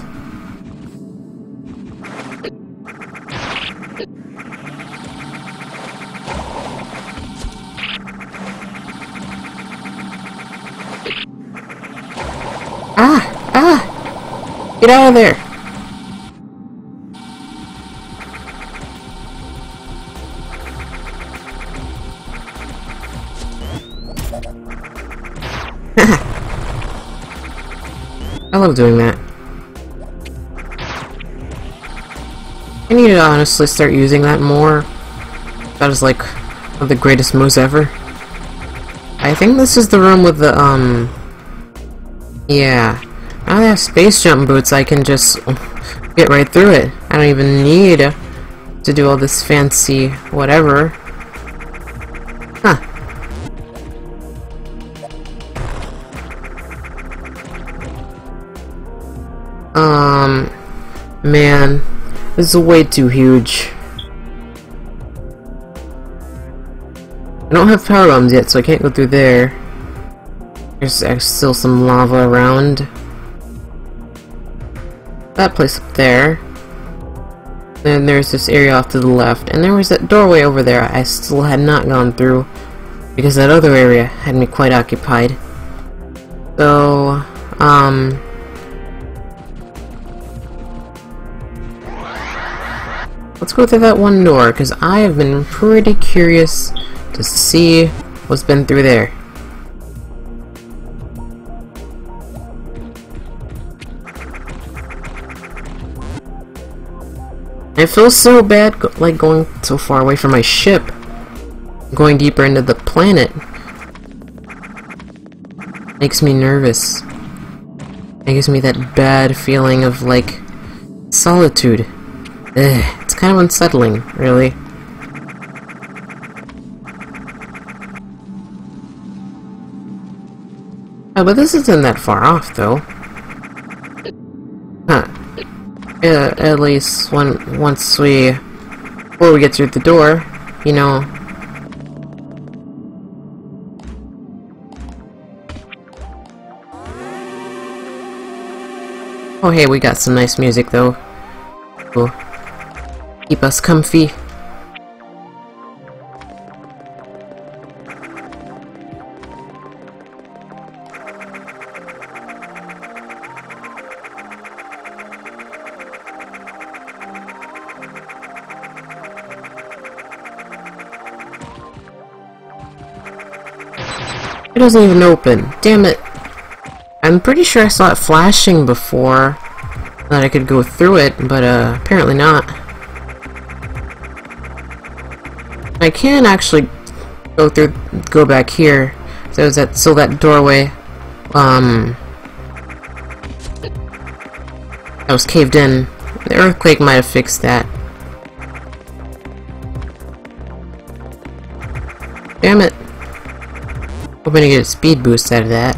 Ah! Ah! Get out of there! I love doing that. I need to honestly start using that more. That is like one of the greatest moves ever. I think this is the room with the yeah. Now that I have space jump boots, I can just get right through it. I don't even need to do all this fancy whatever. Huh. Man, this is way too huge. I don't have power bombs yet, so I can't go through there. There's still some lava around. That place up there. Then there's this area off to the left, and there was that doorway over there I still had not gone through, because that other area had me quite occupied. So, let's go through that one door, because I have been pretty curious to see what's been through there. I feel so bad, like, going so far away from my ship. going deeper into the planet makes me nervous. It gives me that bad feeling of, like, solitude. Ugh, it's kind of unsettling, really. Oh, but this isn't that far off, though. Huh. At least once we... before we get through the door, you know... Oh hey, we got some nice music, though. Cool. Keep us comfy. It doesn't even open. Damn it. I'm pretty sure I saw it flashing before that I could go through it, but apparently not. I can actually go back here. So is that still that doorway? That was caved in. The earthquake might have fixed that. Damn it. I'm gonna get a speed boost out of that.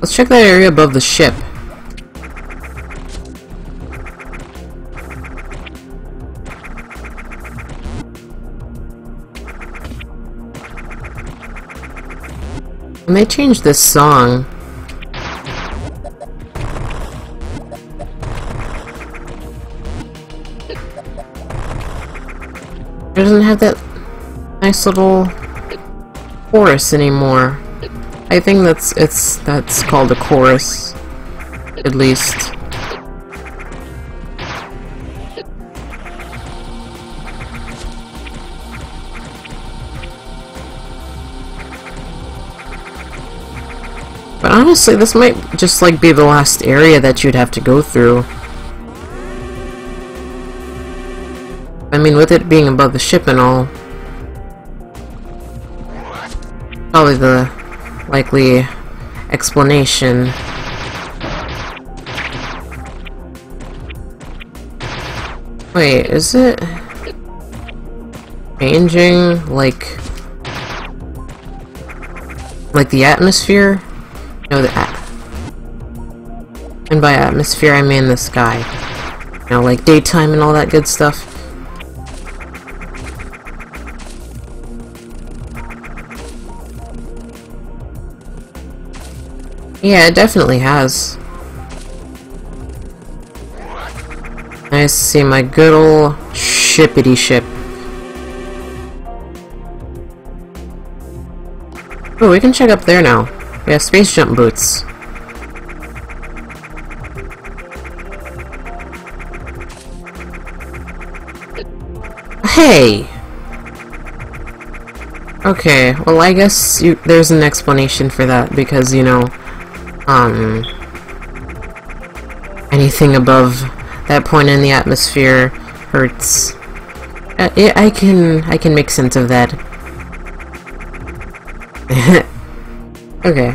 Let's check that area above the ship. And they changed this song. It doesn't have that nice little chorus anymore. I think that's called a chorus, at least. But honestly, this might just like be the last area that you'd have to go through. I mean, with it being above the ship and all, probably the likely explanation. Wait, is it changing like the atmosphere? No, the and by atmosphere I mean the sky. You know, like daytime and all that good stuff. Yeah, it definitely has. I see my good ol' shippity ship. Oh, we can check up there now. We have space jump boots. Hey! Okay, well I guess there's an explanation for that because, you know, anything above that point in the atmosphere hurts. I can make sense of that. Okay.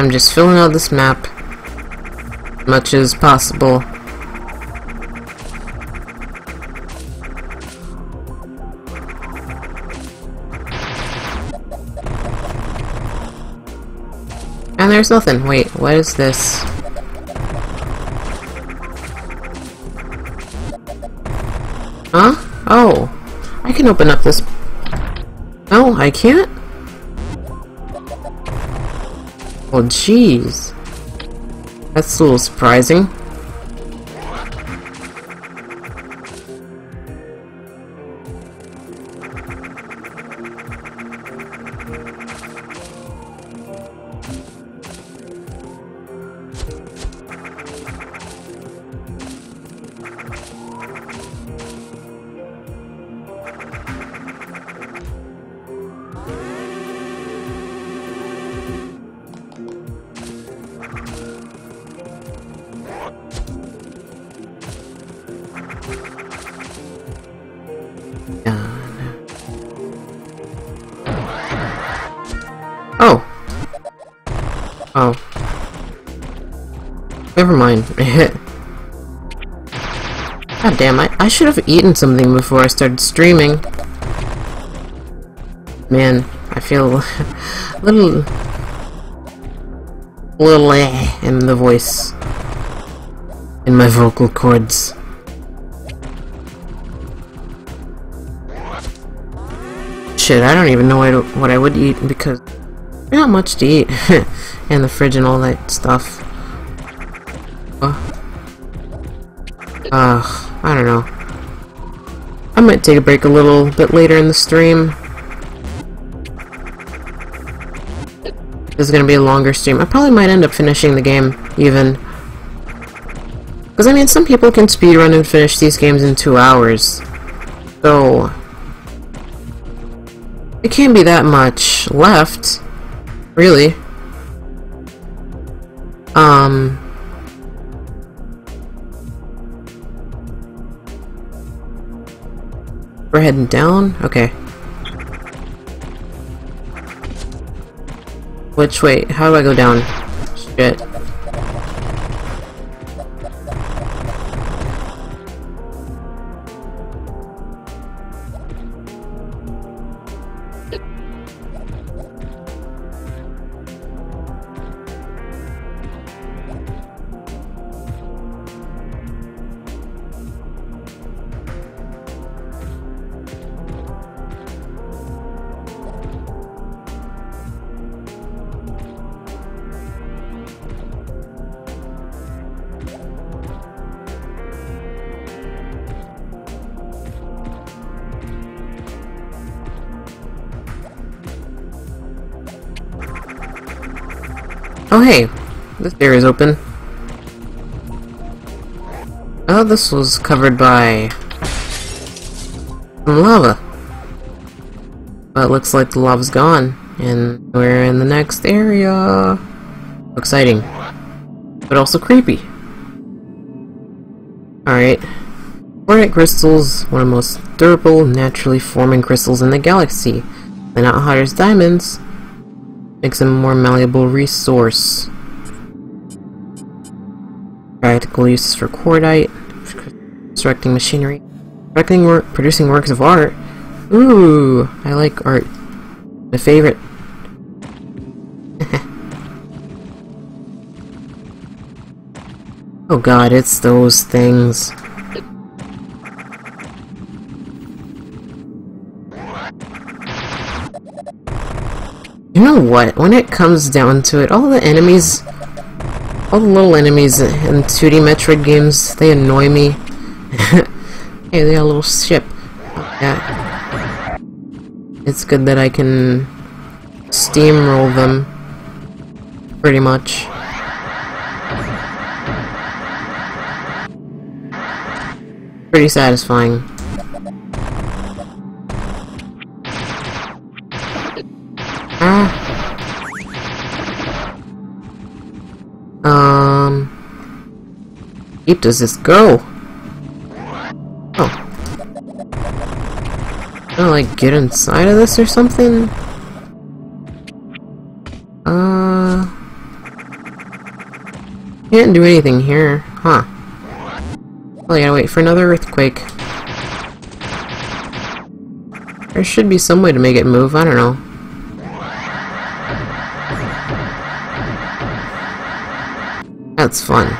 I'm just filling out this map as much as possible. And there's nothing. Wait, what is this? Huh? Oh. I can open up this... No, I can't? Oh, jeez. That's a little surprising. Oh. Never mind. God damn, I should have eaten something before I started streaming. Man, I feel a little in the voice. In my vocal cords. Shit, I don't even know what I would eat because there's not much to eat. And the fridge and all that stuff. I don't know. I might take a break a little bit later in the stream. This is gonna be a longer stream. I probably might end up finishing the game, even. Because, I mean, some people can speedrun and finish these games in 2 hours. So it can't be that much left, really. We're heading down? Okay. Which way? How do I go down? Shit. Oh hey, this area is open. Oh, this was covered by some lava. But it looks like the lava's gone, and we're in the next area. Exciting, but also creepy. Alright. Coordinate crystals, one of the most durable, naturally forming crystals in the galaxy. They're not hard as diamonds. Makes a more malleable resource. Practical uses for cordite, constructing machinery, producing works of art. Ooh, I like art. My favorite. Oh god, it's those things. You know what, when it comes down to it, all the enemies, all the little enemies in 2D Metroid games, they annoy me. Hey, they got a little ship. Yeah. It's good that I can steamroll them, pretty much. Pretty satisfying. Deep does this go? Oh. Can I, like, get inside of this or something? Can't do anything here, huh? Well, I gotta wait for another earthquake. There should be some way to make it move, I don't know. That's fun.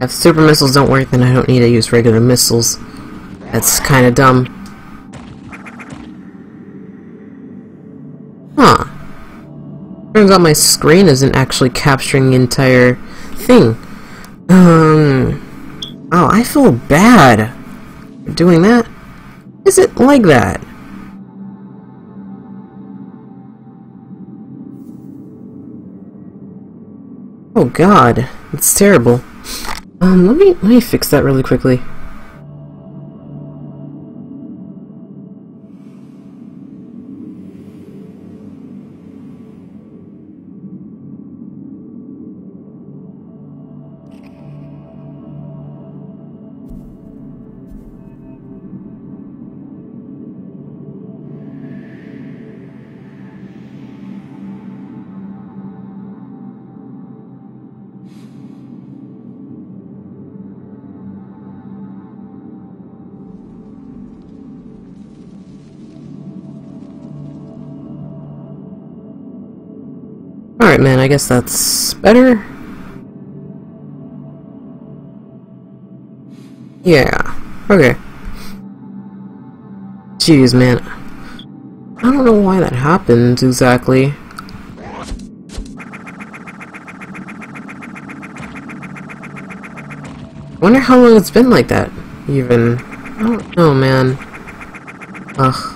If super missiles don't work, then I don't need to use regular missiles. That's kinda dumb. Huh. Turns out my screen isn't actually capturing the entire thing. Oh, I feel bad for doing that. Is it like that? Oh god, it's terrible. Let me fix that really quickly. Alright, man, I guess that's better. Yeah, okay. Jeez, man. I don't know why that happened exactly. I wonder how long it's been like that, even. I don't know, man. Ugh.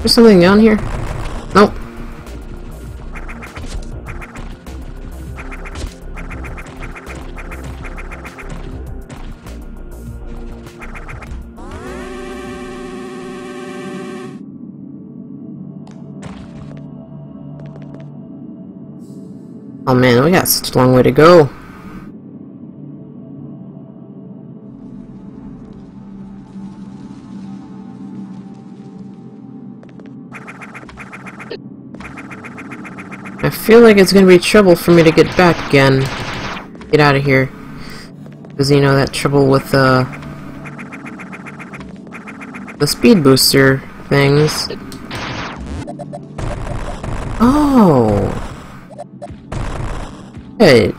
There's something down here? Nope. Oh man, we got such a long way to go. I feel like it's gonna be trouble for me to get back again. Get out of here. Because you know that trouble with the speed booster things. Oh. Good.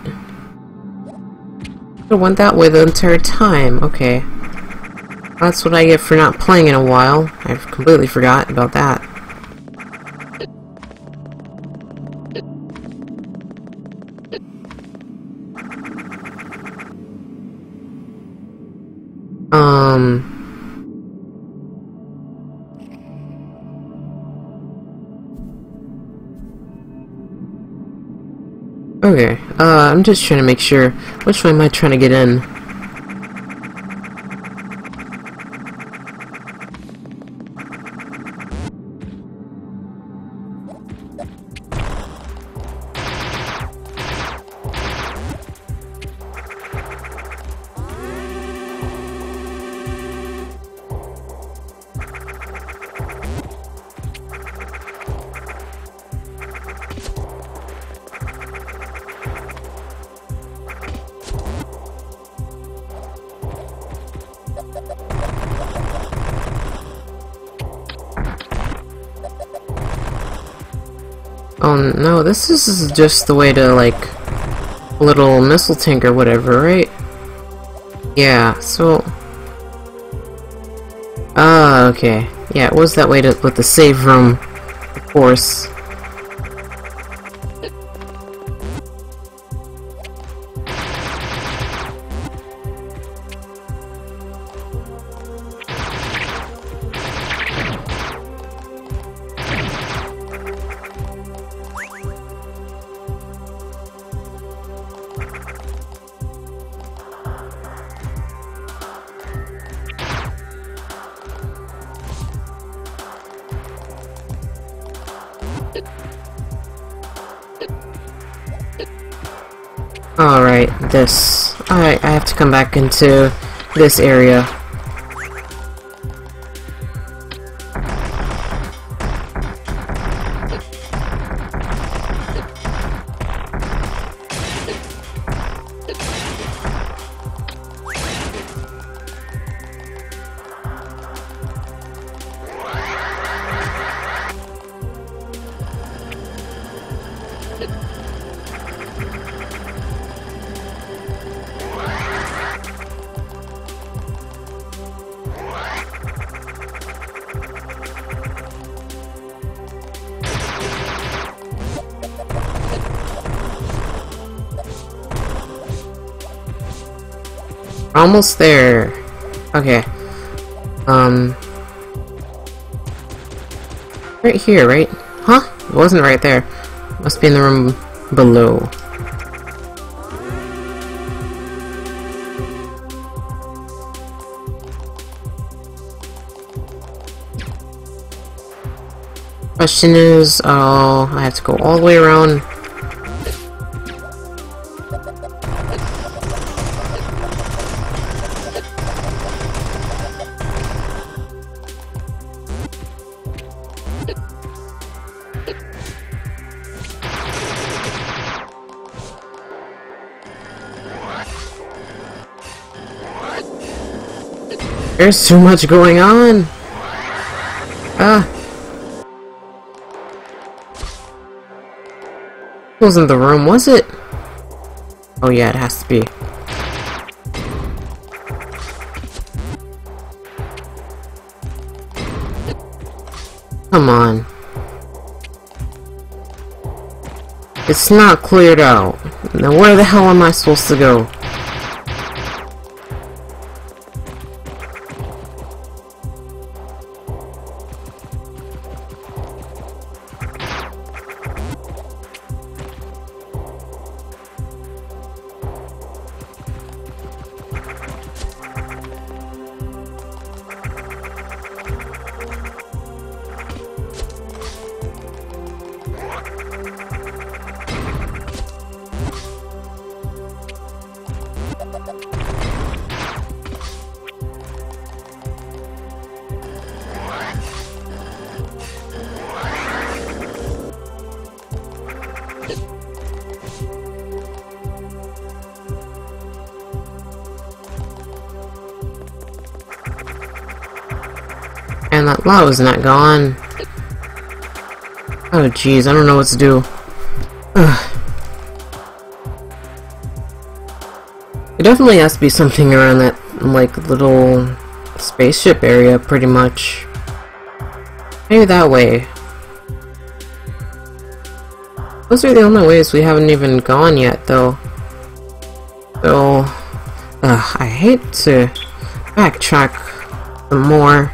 I went that way the entire time. Okay. That's what I get for not playing in a while. I completely forgot about that. Okay, I'm just trying to make sure. Which way am I trying to get in? Oh no, this is just the way to, like, little missile tank or whatever, right? Yeah, so... Ah, okay. Yeah, it was that way to with the save room, of course. Alright, this. Alright, I have to come back into this area. Almost there. Okay. Right here, right? Huh? It wasn't right there. Must be in the room below. Question is, oh, I have to go all the way around. There's too much going on. Wasn't the room, was it? Oh yeah, it has to be. Come on. It's not cleared out. Now where the hell am I supposed to go? And that law is not gone. Oh jeez, I don't know what to do. Ugh. It definitely has to be something around that like little spaceship area, pretty much. Maybe that way. Those are the only ways we haven't even gone yet, though. So, I hate to backtrack some more.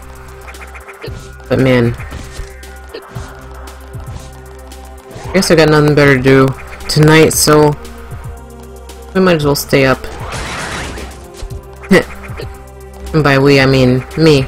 But man, I guess I got nothing better to do tonight, so we might as well stay up. And by we, I mean me.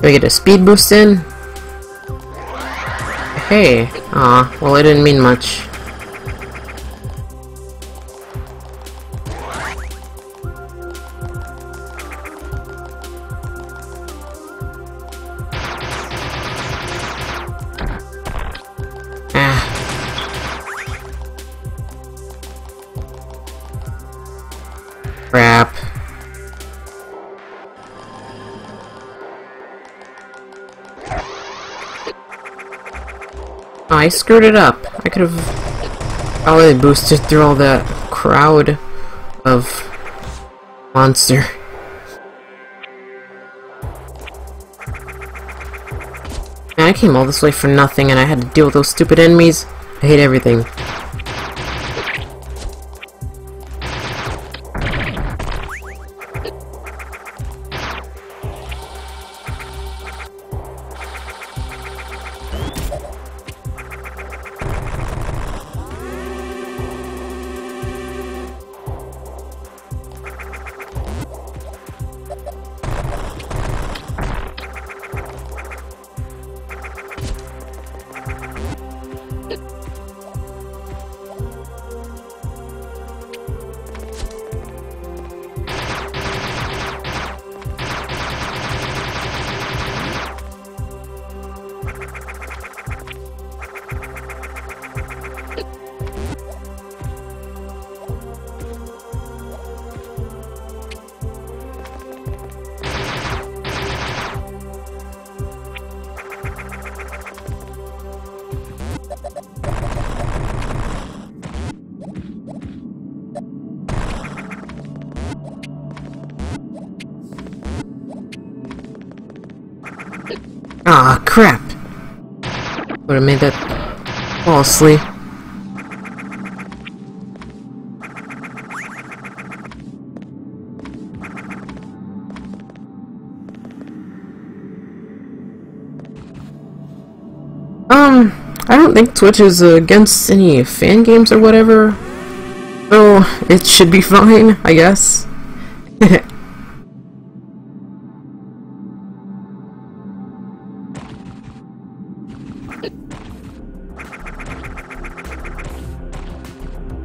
I get a speed boost in? Hey, aw, well, it didn't mean much. Crap. I screwed it up. I could have probably boosted through all that crowd of monster. Man, I came all this way for nothing and I had to deal with those stupid enemies. I hate everything. Ah, crap! Would've made that fall asleep. I don't think Twitch is against any fan games or whatever, so it should be fine, I guess.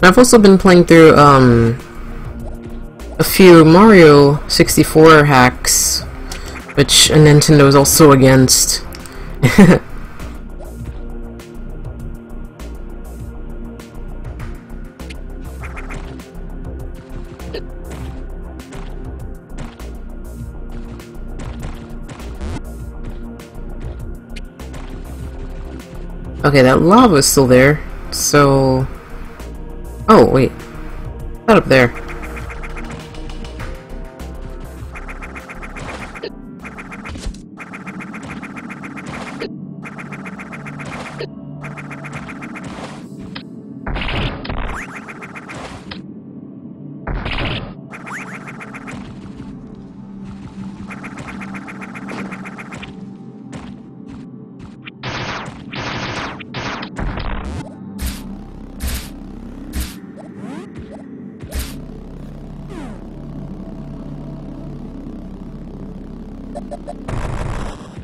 I've also been playing through a few Mario 64 hacks, which Nintendo is also against. Okay, that lava is still there, so... Oh, wait. Not up there.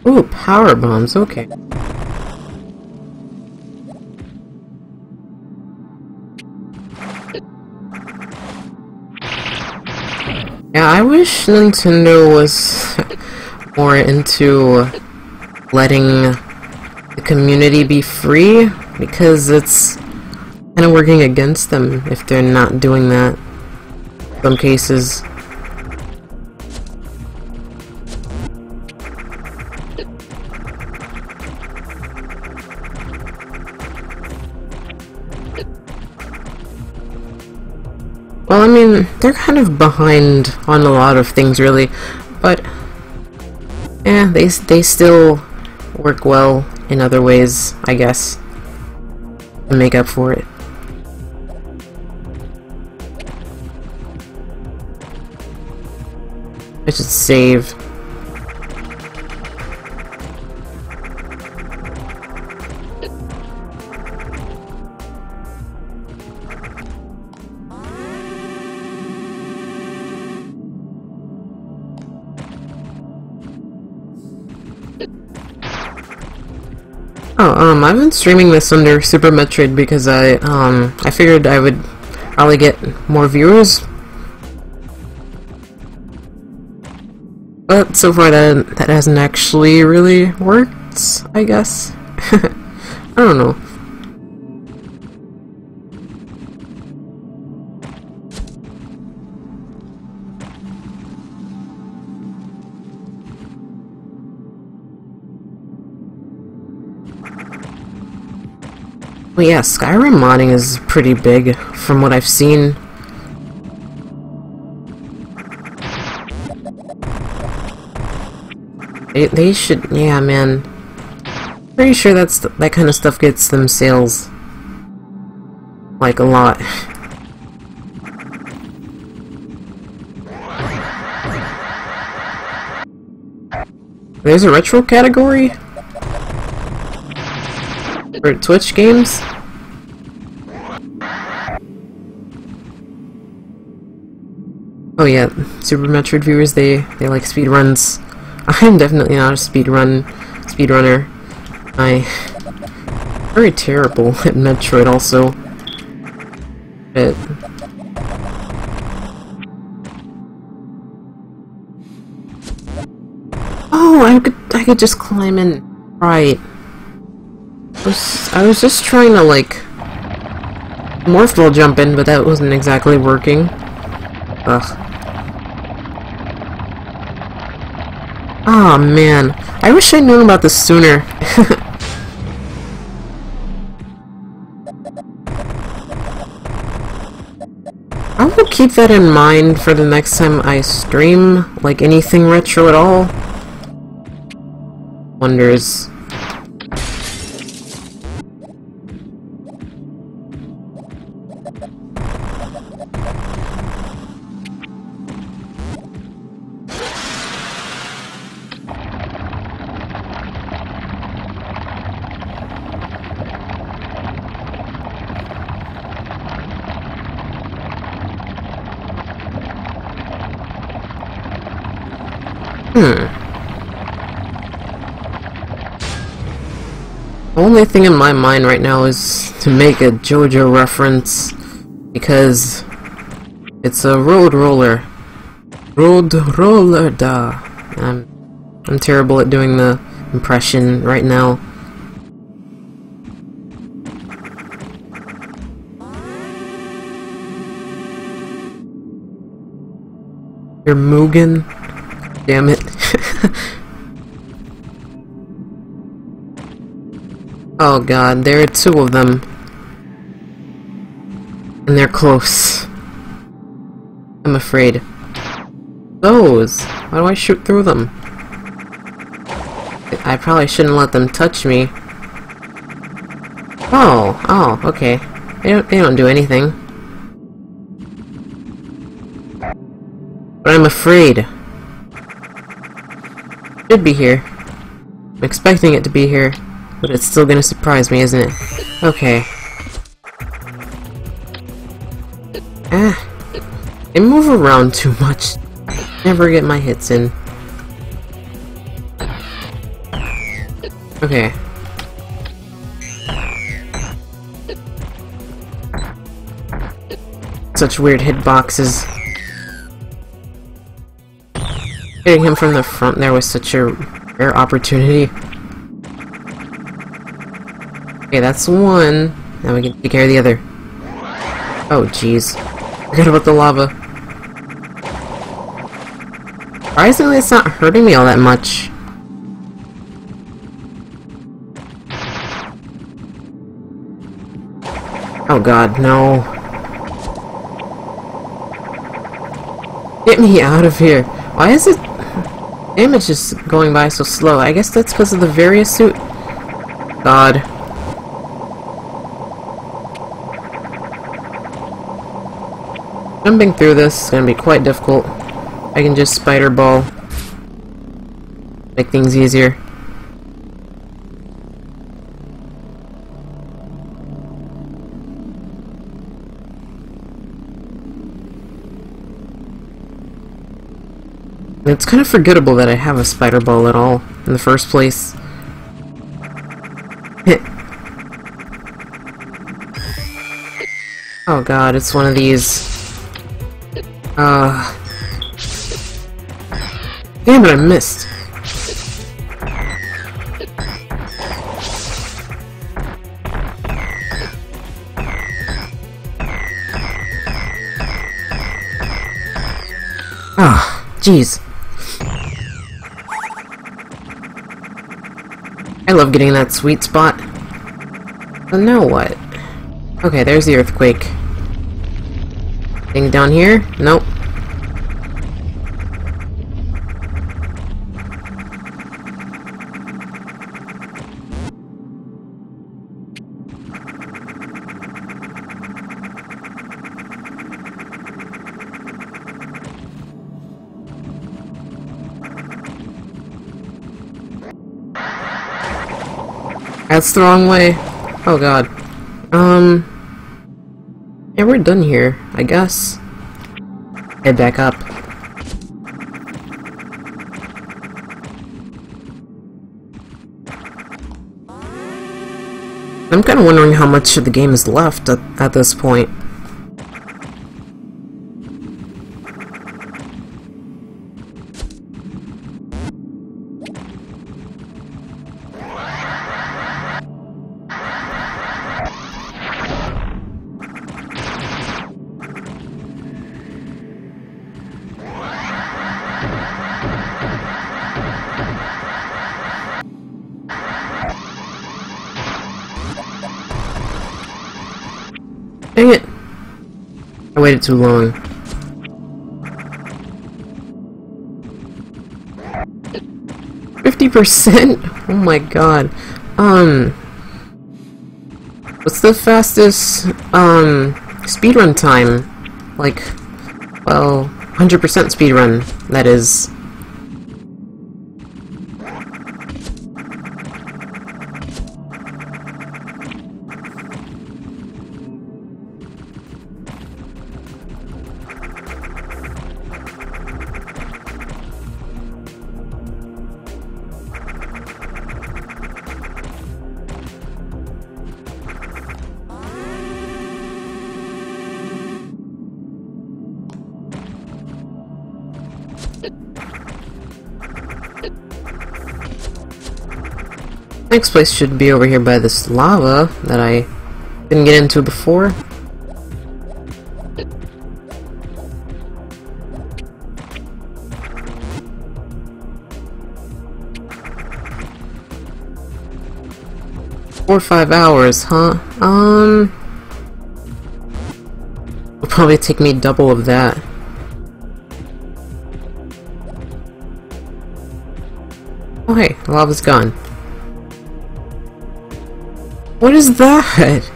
Ooh, power bombs, okay. Yeah, I wish Nintendo was more into letting the community be free, because it's kind of working against them if they're not doing that in some cases. Well, I mean, they're kind of behind on a lot of things, really, but yeah, they still work well in other ways, I guess, to make up for it. I should save. Oh, I've been streaming this under Super Metroid because I figured I would probably get more viewers. But so far that hasn't actually really worked, I guess. I don't know. But yeah, Skyrim modding is pretty big, from what I've seen. They should, yeah, man. Pretty sure that kind of stuff gets them sales, like a lot. There's a retro category for Twitch games. Oh yeah, Super Metroid viewers, they like speedruns. I'm definitely not a speedrunner. I'm very terrible at Metroid also. But oh, I could just climb in. Right. I was just trying to, like, morph while jump in, but that wasn't exactly working. Ugh. Aw, man. I wish I'd known about this sooner. I will keep that in mind for the next time I stream, like, anything retro at all. Wonders. The only thing in my mind right now is to make a Jojo reference. because it's a road roller. Road roller da. I'm terrible at doing the impression right now. You're Mugen? Damn it. Oh god, there are two of them. And they're close. I'm afraid. Those! Why do I shoot through them? I probably shouldn't let them touch me. Oh, okay. They don't do anything. But I'm afraid. It should be here. I'm expecting it to be here. But it's still gonna surprise me, isn't it? Okay. Ah. They move around too much. Never get my hits in. Okay. Such weird hitboxes. Hitting him from the front there was such a rare opportunity. Okay, that's one. Now we can take care of the other. Oh, jeez. Forgot about the lava. Surprisingly, it's not hurting me all that much. Oh god, no. Get me out of here. Why is it... damage is going by so slow? I guess that's because of the various suit. God. Jumping through this is going to be quite difficult. I can just spider ball. Make things easier. And it's kind of forgettable that I have a spider ball at all in the first place. Oh god, it's one of these. Damn it, I missed. Ah, jeez. I love getting that sweet spot. But now what? Okay, there's the earthquake. Thing down here? Nope. That's the wrong way. Oh god. Yeah, we're done here, I guess. Head back up. I'm kinda wondering how much of the game is left at this point. Dang it! I waited too long. $50%? Oh my god. What's the fastest, speedrun time? Like, well, 100% speedrun, that is. Next place should be over here by this lava that I didn't get into before. Four or five hours, huh? It'll probably take me double of that. Oh hey, the lava's gone. What is that?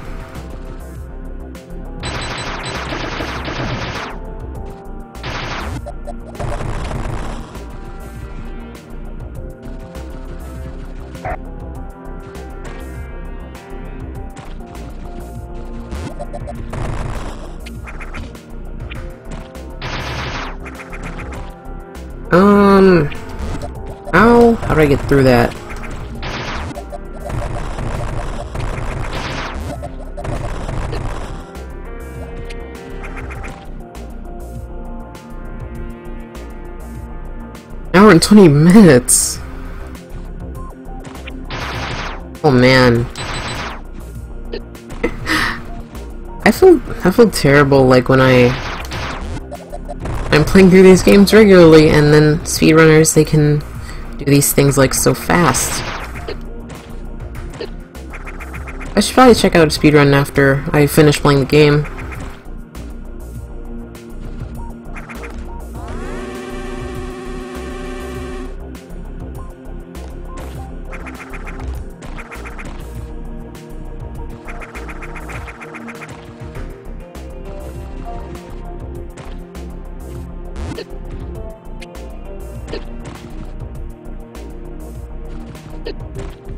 Ow, how do I get through that? An hour and 20 minutes. Oh man. I feel terrible like when I'm playing through these games regularly, and then speedrunners, they can do these things like so fast. I should probably check out a speedrun after I finish playing the game.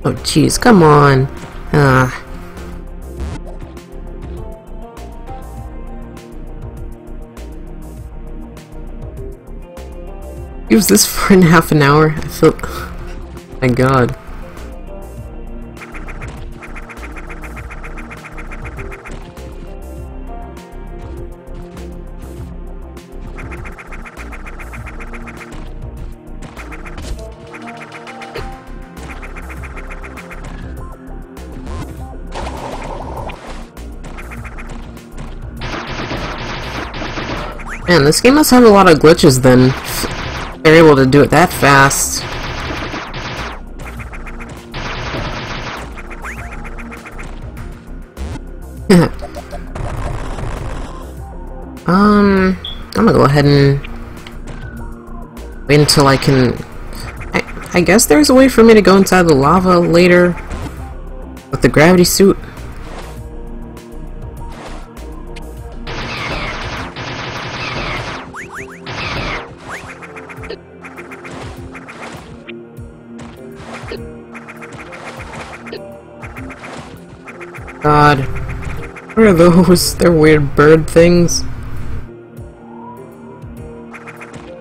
Oh jeez, come on! Use this for in half an hour? I feel... my god. Man, this game must have a lot of glitches then, if they're able to do it that fast. I'm gonna go ahead and wait until I can... I guess there's a way for me to go inside the lava later with the gravity suit. God, what are those? They're weird bird things.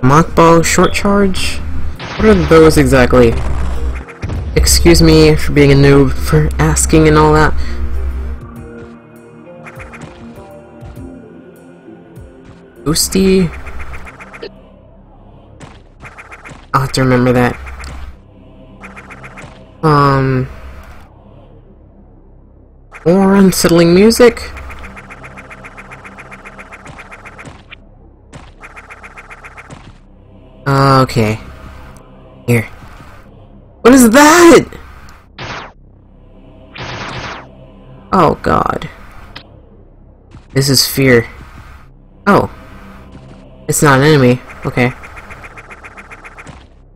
Mothball short charge? What are those exactly? Excuse me for being a noob, for asking and all that. Ghosty? I'll have to remember that. More unsettling music. Okay. Here. What is that? Oh god. This is fear. Oh. It's not an enemy. Okay.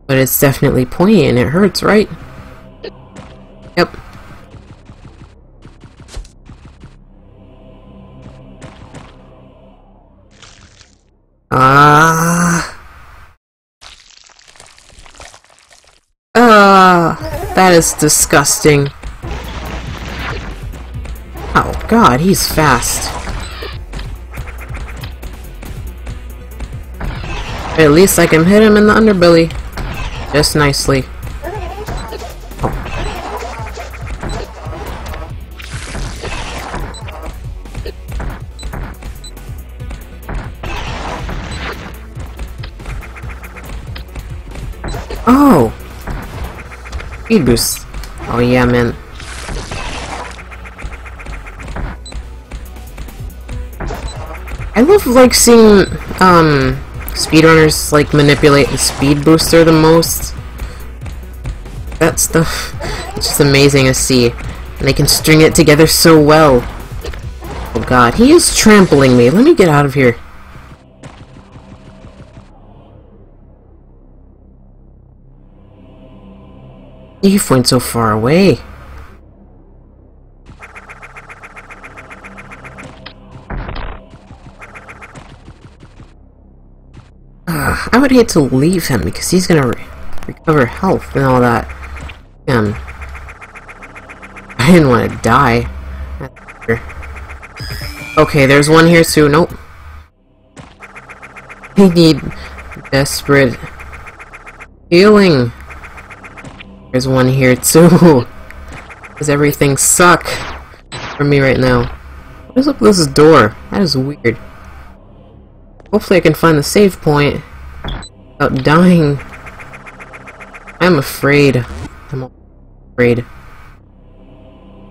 But it's definitely pointy and it hurts, right? Yep. That is disgusting. Oh god, he's fast. At least I can hit him in the underbelly. Just nicely. Oh! Speed boost. Oh yeah, man. I love, like, seeing, speedrunners, like, manipulate the speed booster the most. That stuff, it's just amazing to see. And they can string it together so well. Oh god, he is trampling me. Let me get out of here. You went so far away. I would hate to leave him because he's gonna recover health and all that. Damn. I didn't want to die. Okay, there's one here too. Nope. We need desperate healing. There's one here too. Does everything suck for me right now? What is up with this door? That is weird. Hopefully I can find the save point without dying. I'm afraid. I'm afraid.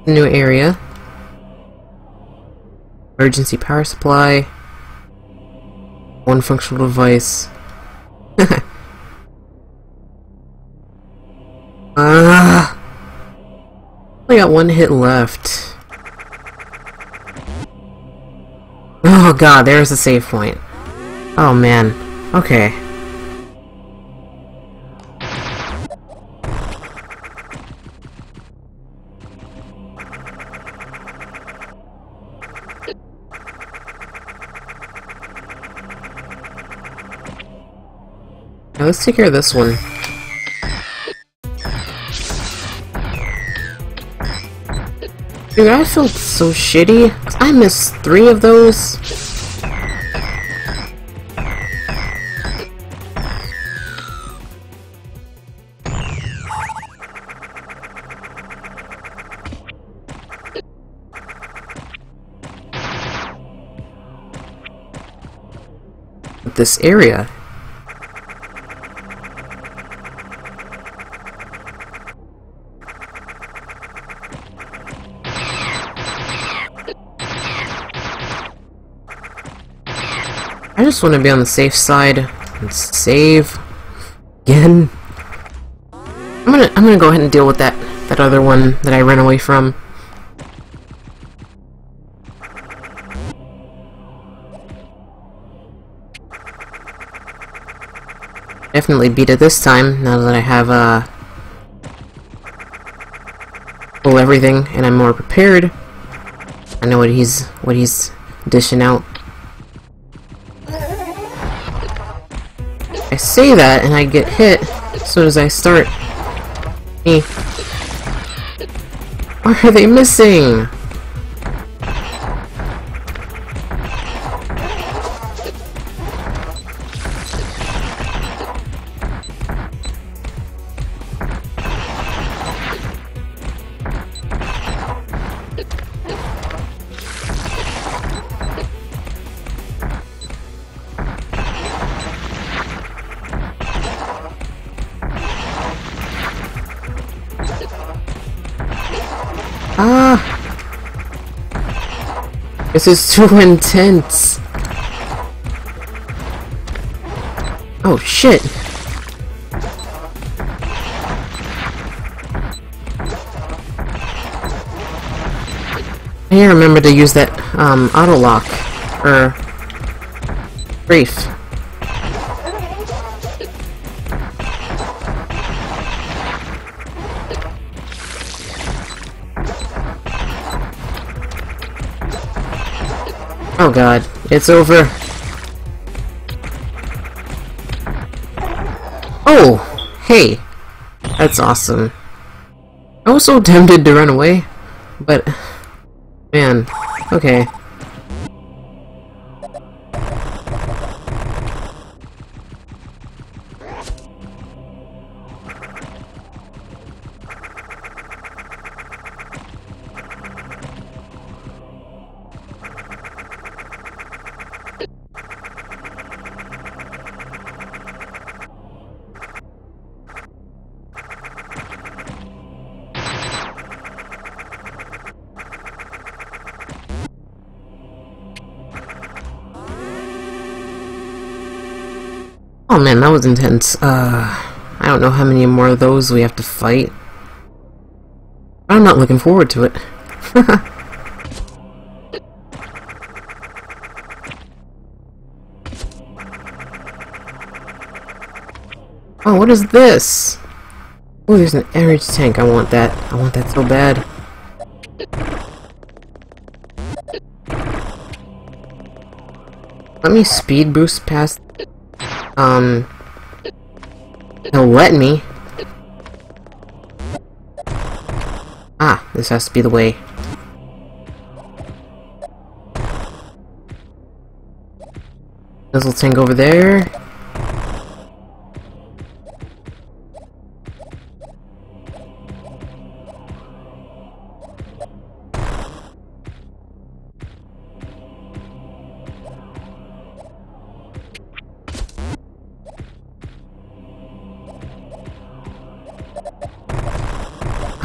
New area. Emergency power supply. One functional device. I got one hit left. Oh god, there's a save point. Oh man. Okay. Now let's take care of this one. Dude, I felt so shitty. I missed 3 of those. This area. I just want to be on the safe side and save again. I'm gonna go ahead and deal with that other one that I ran away from. Definitely beat it this time. Now that I have pull everything and I'm more prepared. I know what he's dishing out. I say that and I get hit as soon as I start. Me. What are they missing? This is too intense. Oh shit. I need to remember to use that auto lock or brief. Oh god, it's over. Oh, hey. That's awesome. I was so tempted to run away, but man, okay. Oh man, that was intense. I don't know how many more of those we have to fight. I'm not looking forward to it. Oh, what is this? Oh, there's an energy tank. I want that. I want that so bad. Let me speed boost past. They'll let me. Ah, this has to be the way. Nuzzle tank over there.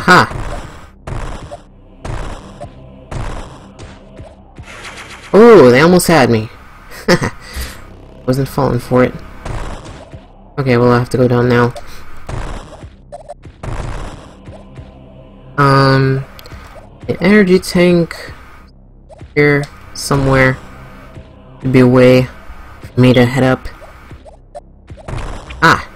Huh. Oh, they almost had me. Wasn't falling for it. Okay, well I have to go down now. The energy tank here somewhere. Could be a way for me to head up. Ah.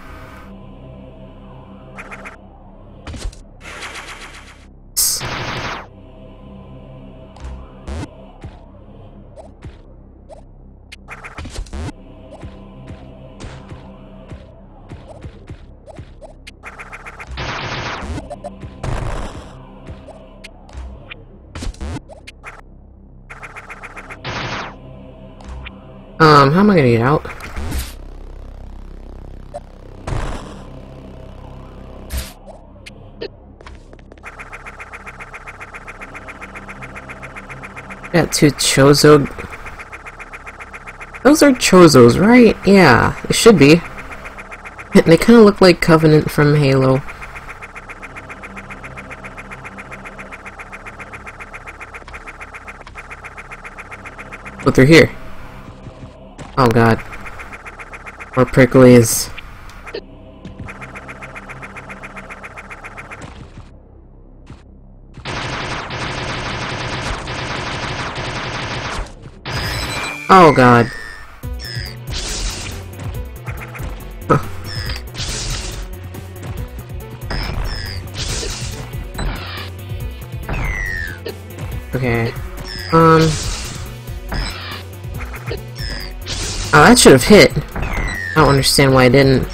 How am I gonna get out? Got two Chozo. Those are Chozos, right? Yeah, they should be. They kind of look like Covenant from Halo. But they're here. Oh god. More pricklies. Oh god. Huh. Okay. Oh, that should have hit. I don't understand why I didn't.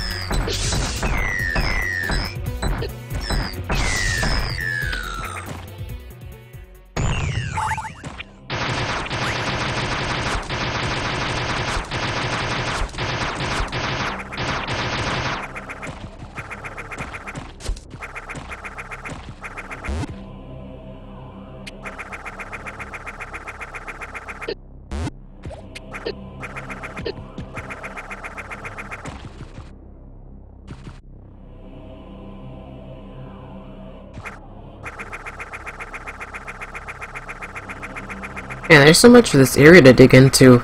Man, there's so much of this area to dig into.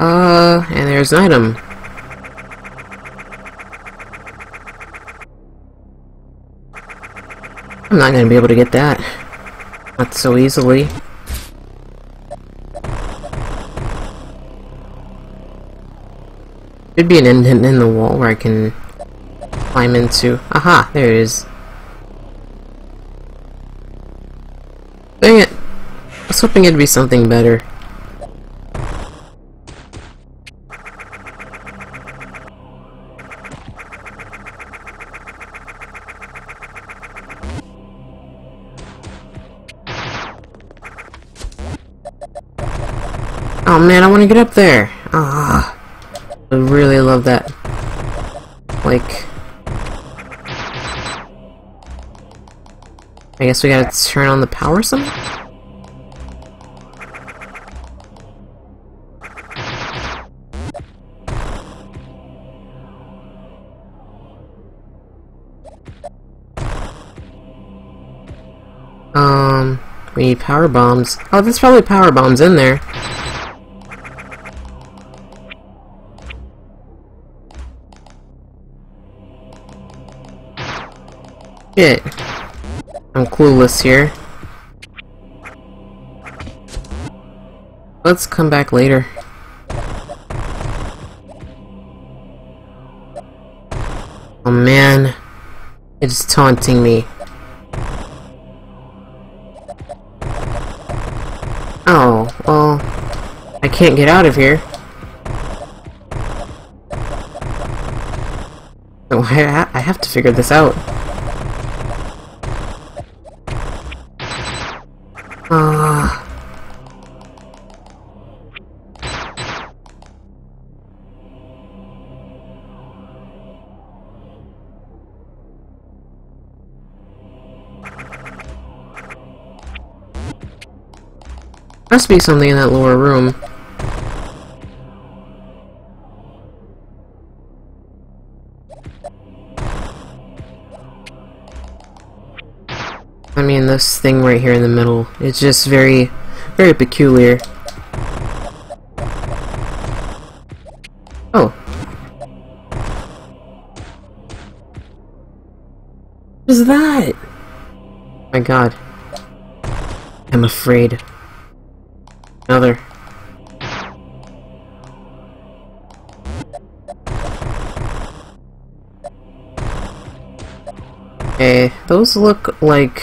And there's an item. I'm not gonna be able to get that. Not so easily. Should be an indent in the wall where I can climb into. Aha! There it is. Dang it! I was hoping it'd be something better. Oh man, I want to get up there. Ah, I really love that. Like, I guess we gotta turn on the power somehow. We need power bombs. Oh, there's probably power bombs in there. Shit. I'm clueless here. Let's come back later. Oh man, it's taunting me. Oh, well, I can't get out of here. So I have to figure this out. Must be something in that lower room. I mean, this thing right here in the middle, it's just very, very peculiar. Oh. What is that? My god. I'm afraid. Another. Okay, those look like...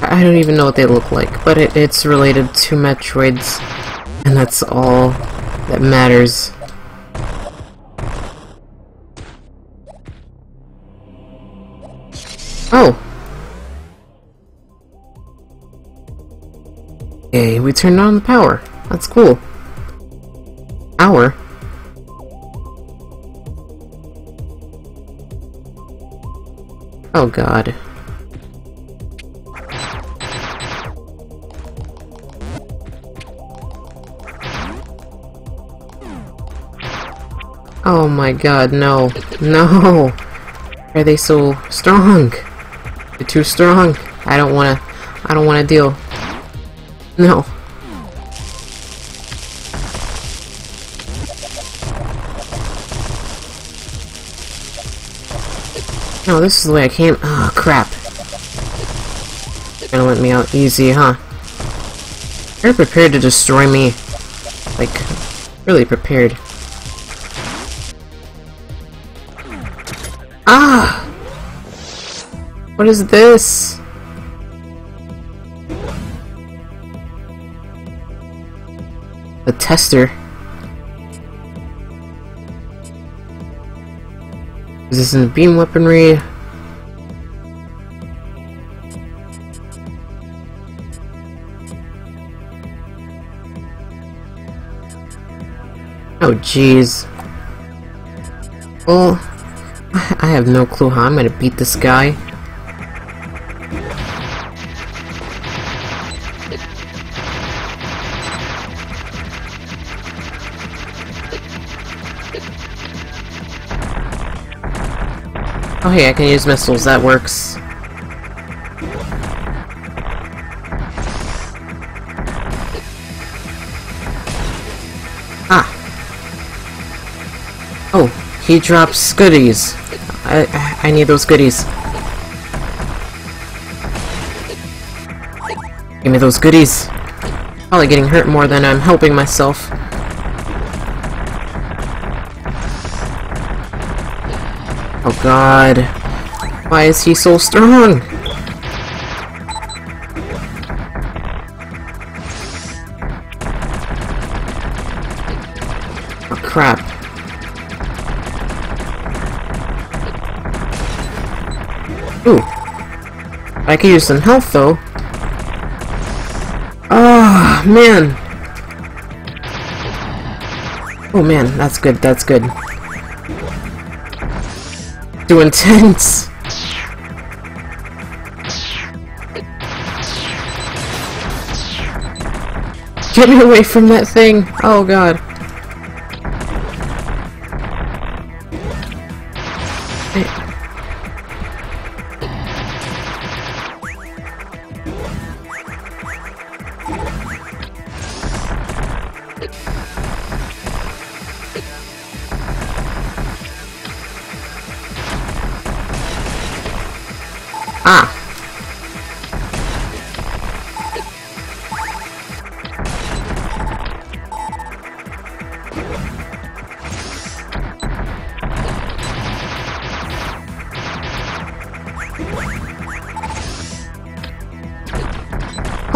I don't even know what they look like, but it's related to Metroids, and that's all that matters. Oh! Okay, we turned on the power. That's cool. Power? Oh god. Oh my god, no. No! Why are they so strong? They're too strong. I don't wanna deal. No. No, this is the way I came. Oh, crap. You're gonna let me out easy, huh? You're prepared to destroy me. Like, really prepared. Ah! What is this? A tester. Is this in beam weaponry? Oh jeez. Well, I have no clue how I'm gonna beat this guy. Oh hey, I can use missiles, that works. Ah! Oh, he drops goodies. I need those goodies. Give me those goodies. Probably getting hurt more than I'm helping myself. Oh god, why is he so strong? Oh crap. Ooh. I could use some health though. Oh man. Oh man, that's good, that's good. Too intense. Get me away from that thing. Oh god.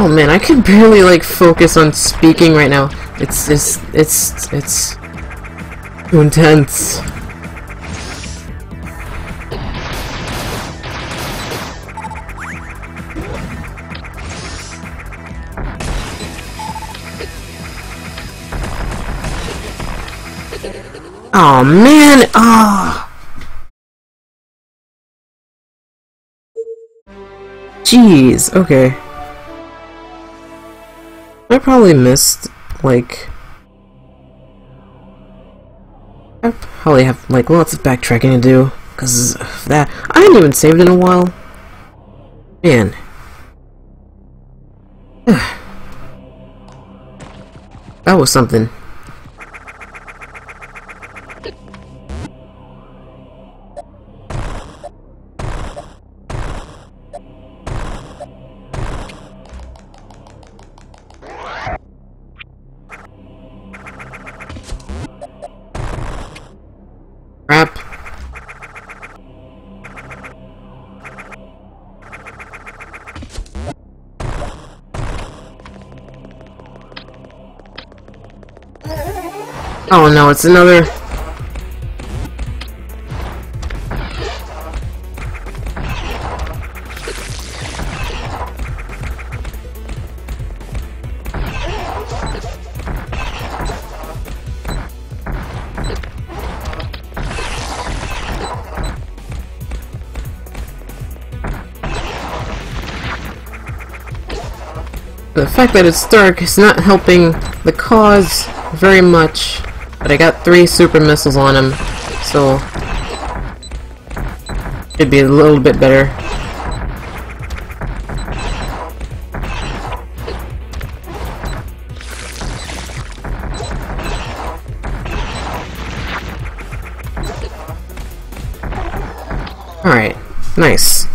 Oh man, I can barely like focus on speaking right now. It's too intense. Oh man, Jeez, okay. I probably missed, like... I probably have, like, lots of backtracking to do, because that... I haven't even saved in a while. Man. That was something. Oh no, it's another... The fact that it's dark is not helping the cause very much. But I got 3 super missiles on him, so it'd be a little bit better. Alright, nice.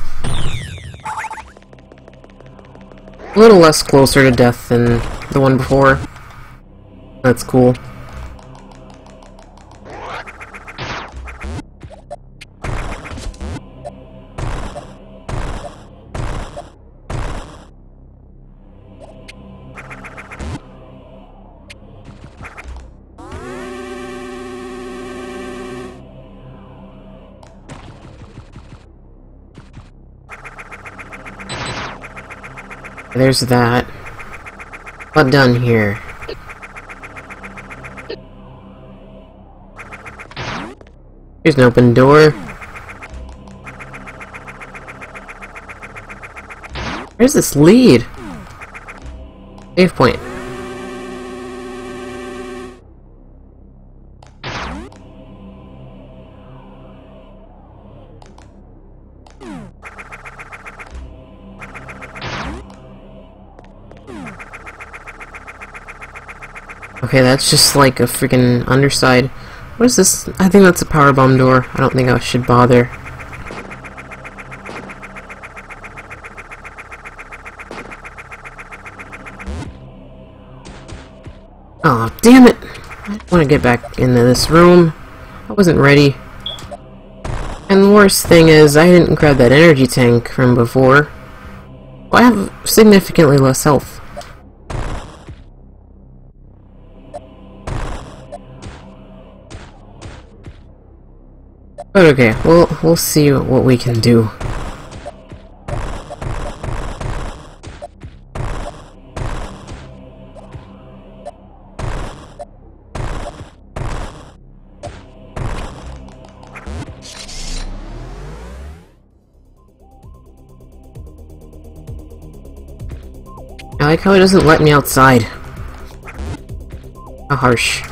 A little less closer to death than the one before. That's cool. There's that. All done here. Here's an open door. Where's this lead? Save point. Okay, that's just like a freaking underside. What is this? I think that's a powerbomb door. I don't think I should bother. Aw, oh, damn it! I want to get back into this room. I wasn't ready. And the worst thing is, I didn't grab that energy tank from before. Well, I have significantly less health. But okay, we'll see what we can do. I like how it doesn't let me outside. How harsh.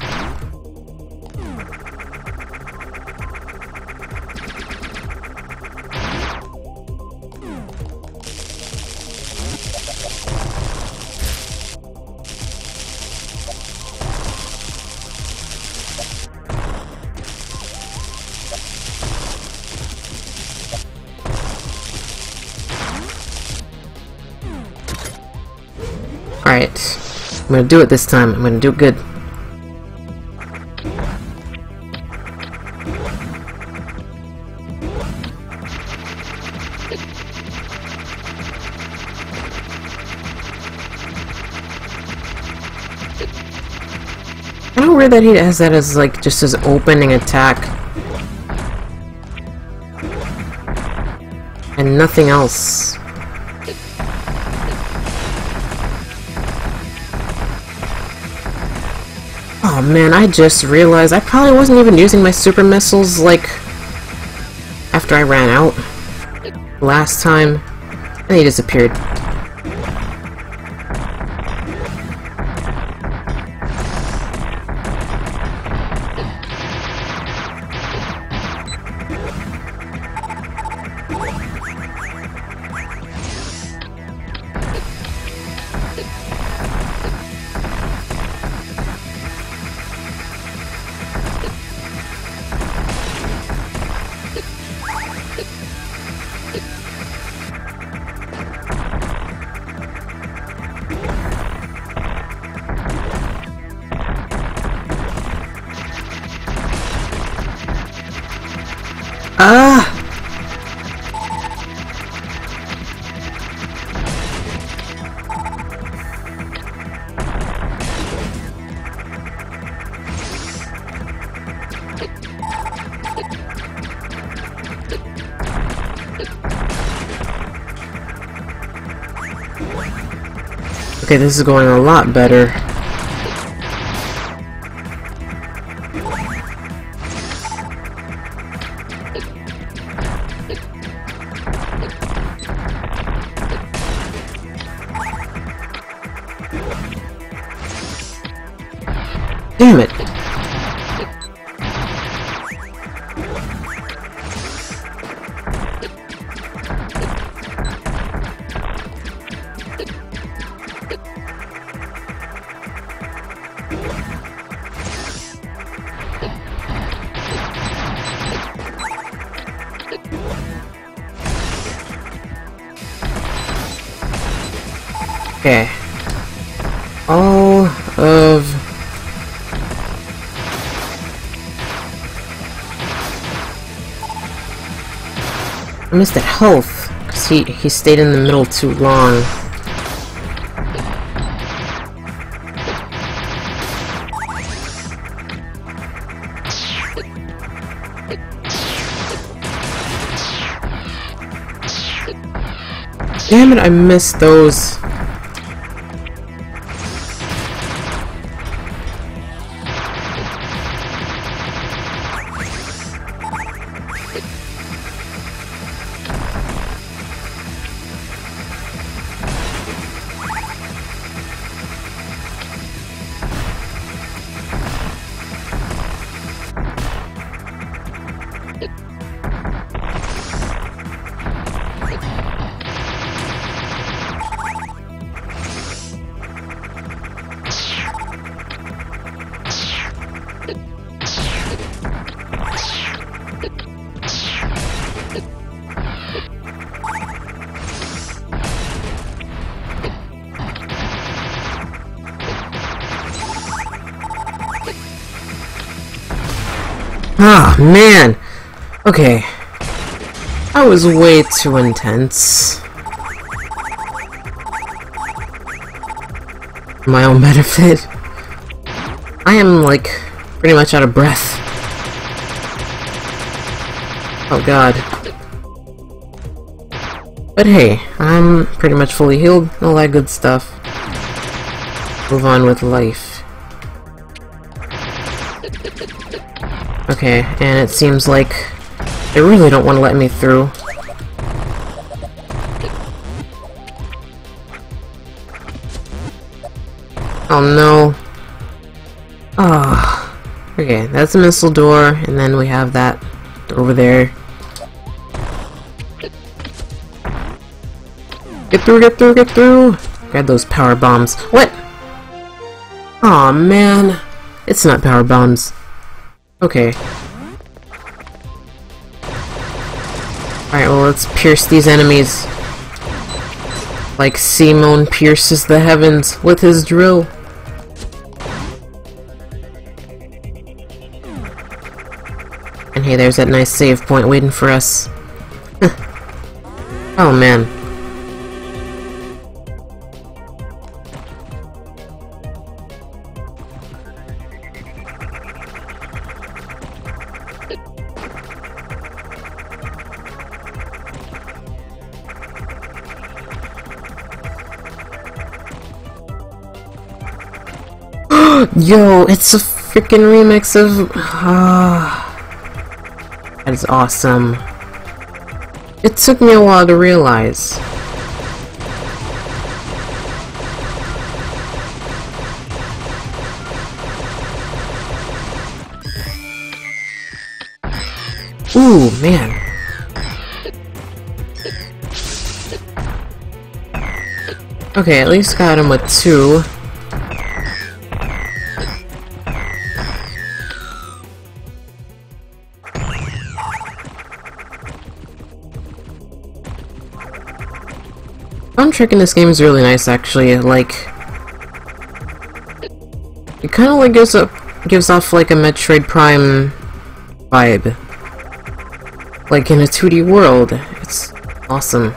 Alright, I'm gonna do it this time. I'm gonna do it good. so weird that he has that as like just his opening attack and nothing else. Oh man, I just realized I probably wasn't even using my super missiles like after I ran out last time and he disappeared. Okay, this is going a lot better. Damn it! Okay. All of I missed that health because he stayed in the middle too long. Damn it, I missed those. Ah, man! Okay. That was way too intense. My own benefit. I am, like, pretty much out of breath. Oh god. But hey, I'm pretty much fully healed, all that good stuff. Move on with life. Okay, and it seems like they really don't want to let me through. Oh no. Ah. Oh. Okay, that's the missile door, and then we have that over there. Get through, get through, get through! Grab those power bombs. What? Aw, oh, man. It's not power bombs. Okay. Alright, well let's pierce these enemies. Like Simon pierces the heavens with his drill. And hey, there's that nice save point waiting for us. Oh man. Yo, it's a freaking remix of... that is awesome. It took me a while to realize. Ooh, man. Okay, at least got him with 2. Soundtrack in this game is really nice, actually. Like, it kind of like gives off like a Metroid Prime vibe. Like in a 2D world, it's awesome.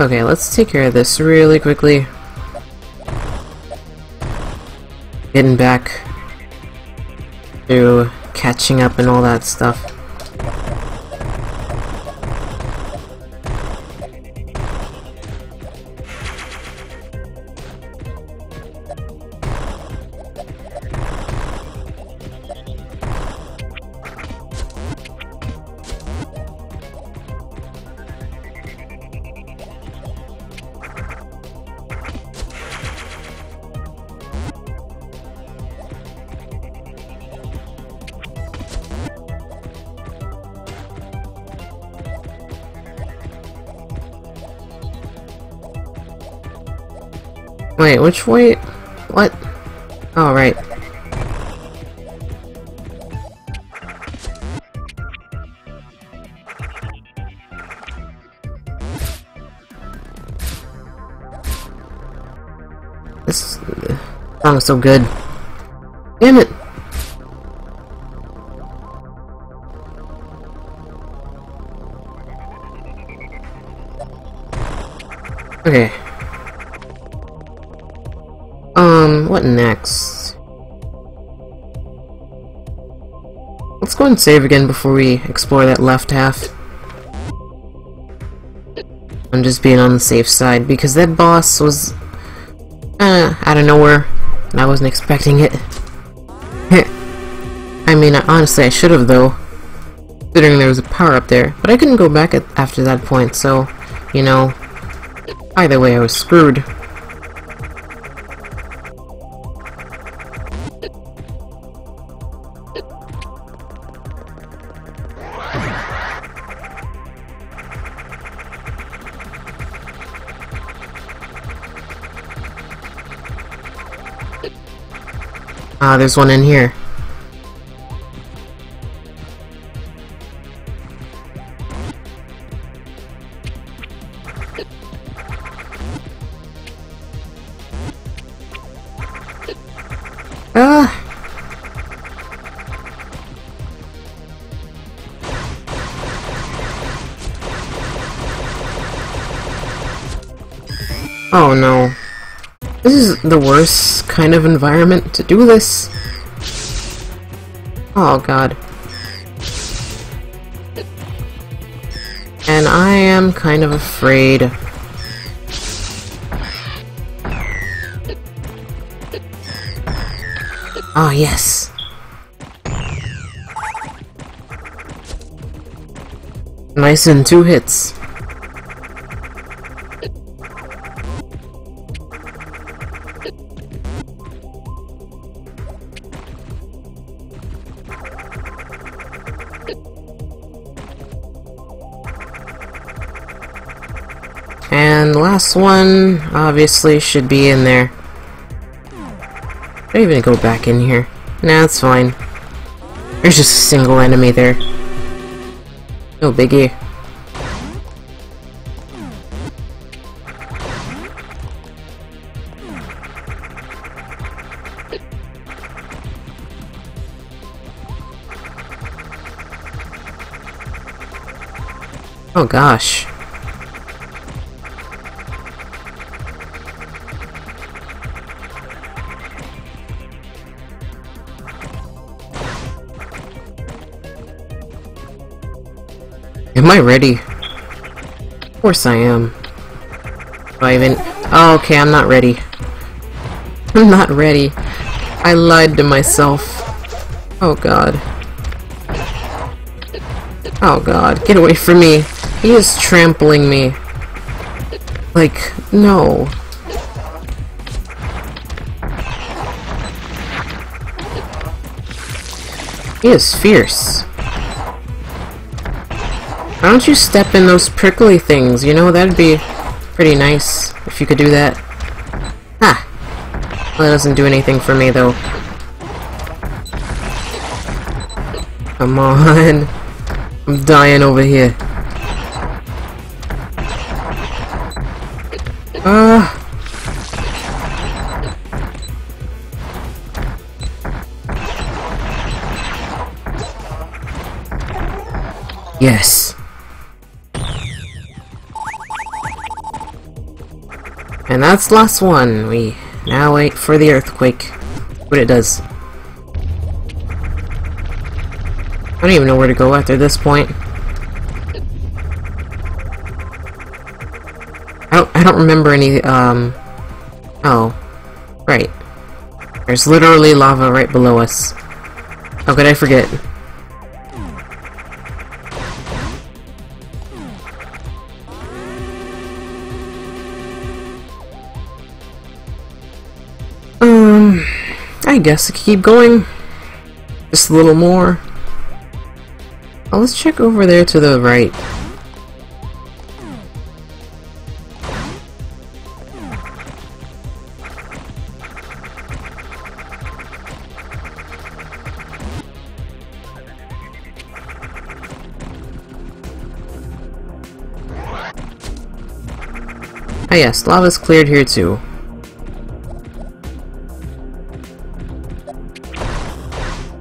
Okay, let's take care of this really quickly. Getting back to catching up and all that stuff. Wait, which way? What? Oh, right. This song is so good. Damn it! Okay. What next? Let's go and save again before we explore that left half. I'm just being on the safe side because that boss was out of nowhere and I wasn't expecting it. I mean, honestly I should have though, considering there was a power up there, but I couldn't go back after that point, so, you know, either way I was screwed. Ah, there's one in here. Oh no. This is the worst kind of environment to do this. Oh god. And I am kind of afraid. Oh yes. Nice in 2 hits. And the last one obviously should be in there. Don't even go back in here. Nah, it's fine. There's just a single enemy there. No biggie. Oh gosh. Am I ready? Of course I am. Do I even... Oh, okay, I'm not ready. I'm not ready. I lied to myself. Oh god. Oh god, get away from me. He is trampling me. Like, no. He is fierce. Why don't you step in those prickly things? You know, that'd be pretty nice if you could do that. Ah! Well, that doesn't do anything for me, though. Come on. I'm dying over here. Yes. And that's the last one. We now wait for the earthquake. What it does. I don't even know where to go after this point. I don't remember any, oh. Right. There's literally lava right below us. How could I forget? I guess I could keep going. Just a little more. Oh, let's check over there to the right. Ah yes, lava's cleared here too.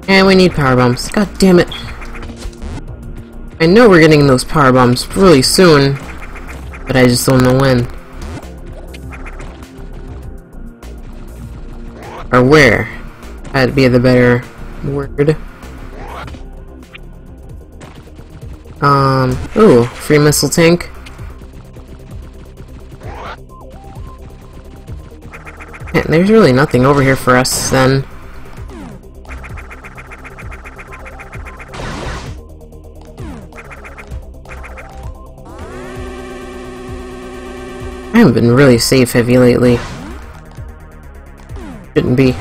And we need power bombs. God damn it. I know we're getting those power bombs really soon, but I just don't know when. Or where. That'd be the better word. Ooh, free missile tank. Man, there's really nothing over here for us then. I haven't been really safe heavy lately. Shouldn't be.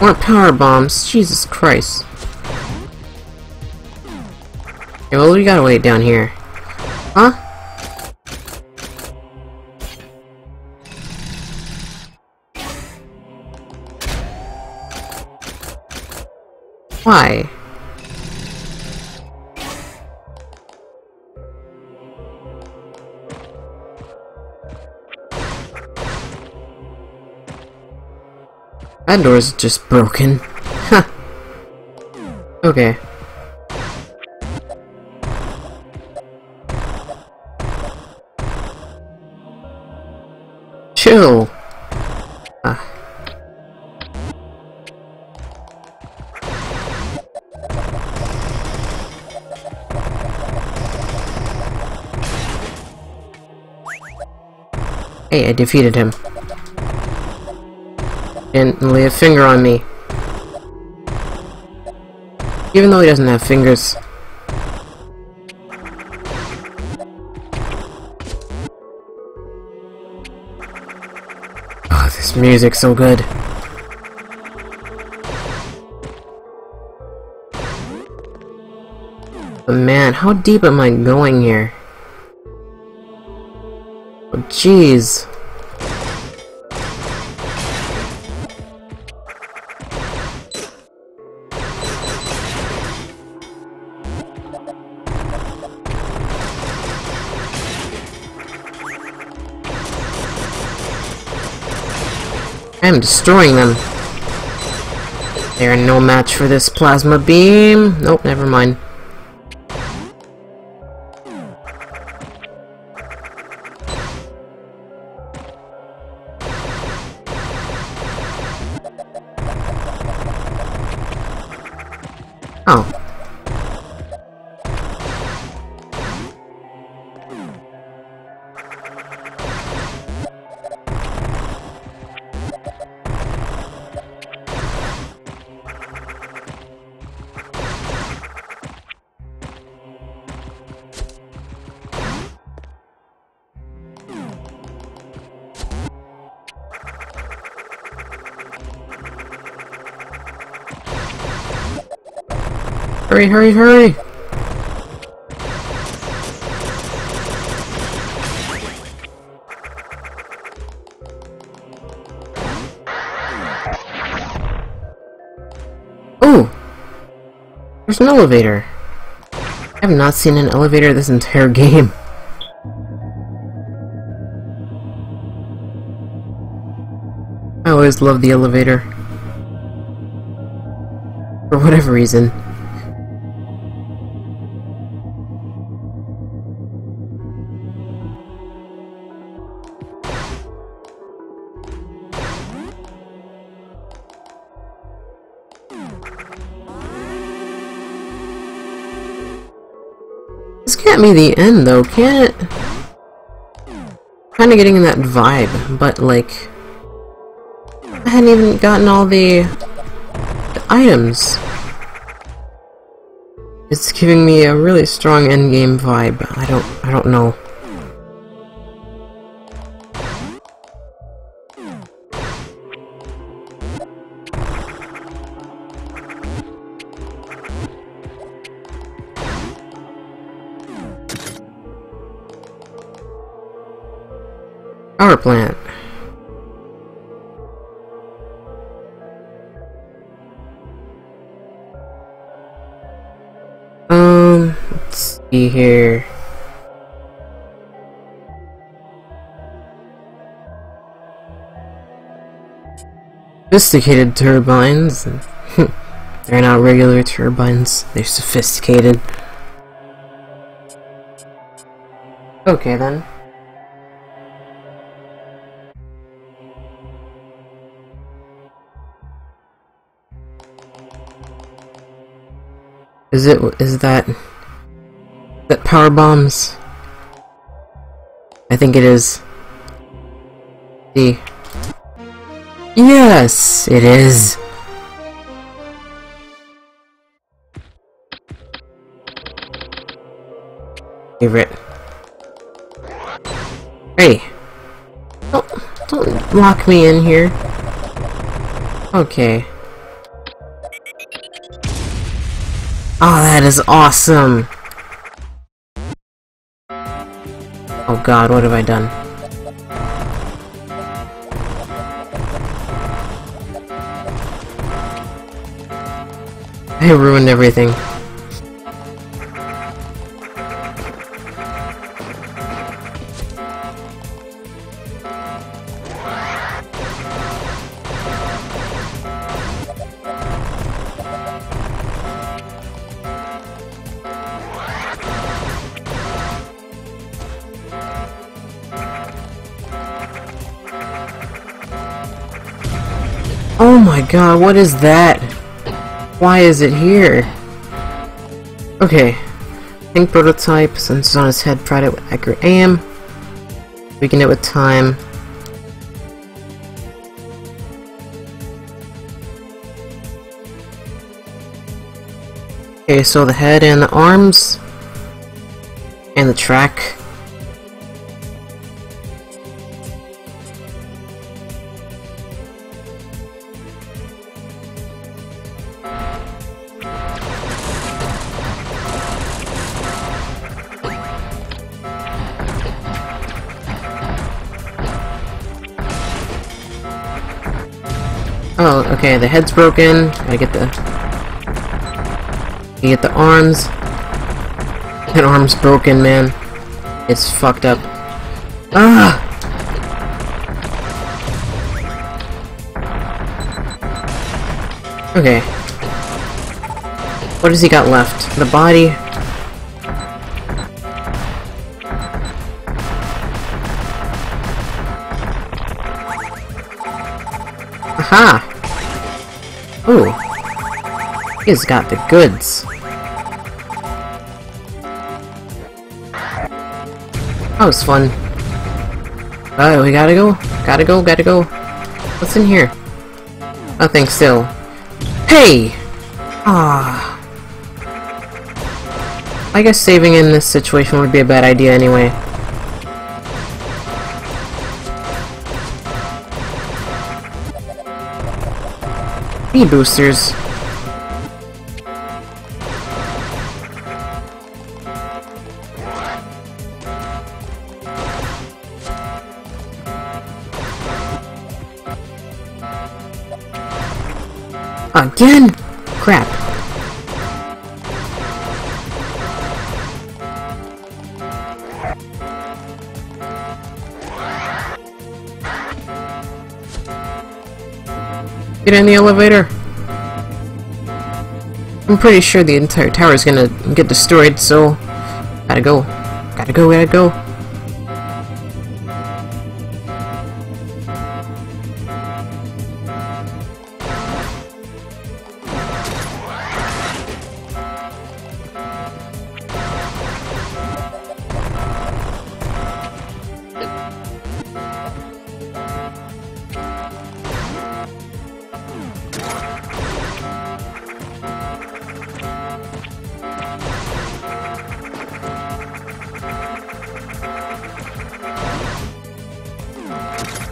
More power bombs, Jesus Christ. Okay, well, we gotta wait down here. Huh? Why? That door's just broken. Huh. Okay. Chill. Hey, I defeated him. Didn't lay a finger on me. Even though he doesn't have fingers. Oh, this music's so good. But man, how deep am I going here? Oh, jeez. I am destroying them. They are no match for this plasma beam. Nope, never mind. Oh. Hurry, hurry, hurry! Ooh! There's an elevator. I have not seen an elevator this entire game. I always love the elevator. For whatever reason. Can't be the end though, can it? Kinda getting that vibe, but like I hadn't even gotten all the items. It's giving me a really strong endgame vibe. I don't know. Power plant. Let's see here. Sophisticated turbines. They're not regular turbines, they're sophisticated. Okay then. Is that power bombs? I think it is. See. Yes, it is. Favorite. Hey. Oh, don't lock me in here. Okay. Oh, that is awesome! Oh god, what have I done? I ruined everything. Oh my god, what is that? Why is it here? Okay. Pink prototype, since it's on his head, tried it with accurate aim. We can do it with time. Okay, so the head and the arms. And the track. Oh, okay, the head's broken. You get the arms. That arm's broken, man. It's fucked up. Ah! Okay. What has he got left? The body? Aha! Ooh. He's got the goods. That was fun. Oh, we gotta go? Gotta go, gotta go. What's in here? Nothing still. Hey! Ah. I guess saving in this situation would be a bad idea anyway. Speed boosters. Again? Crap. Get in the elevator. I'm pretty sure the entire tower is gonna get destroyed, so gotta go. Gotta go, gotta go.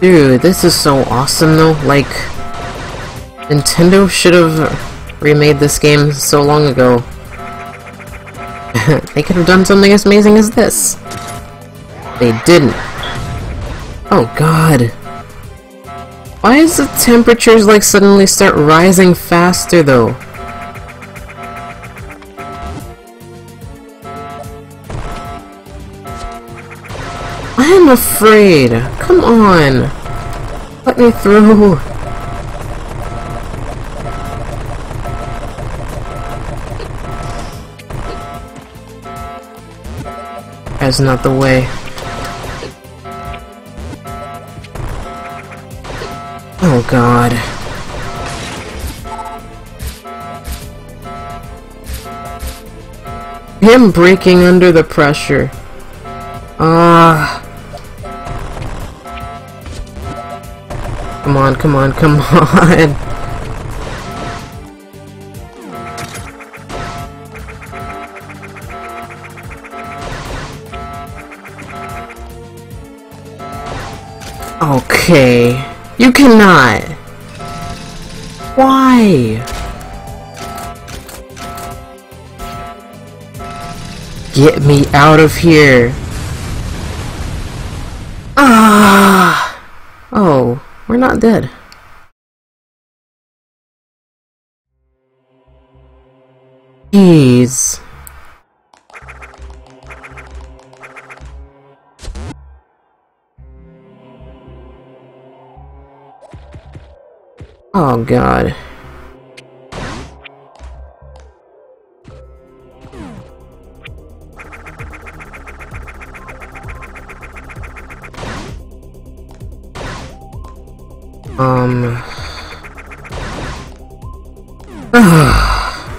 Dude, this is so awesome though, like, Nintendo should have remade this game so long ago. They could have done something as amazing as this. They didn't. Oh god. Why is the temperatures like suddenly start rising faster though? I'm afraid. Come on. Let me through. That's not the way. Oh god. Him breaking under the pressure. Ah. Come on, come on, come on! Okay. You cannot! Why? Get me out of here! Ah! Oh. We're not dead. Jeez. Oh god.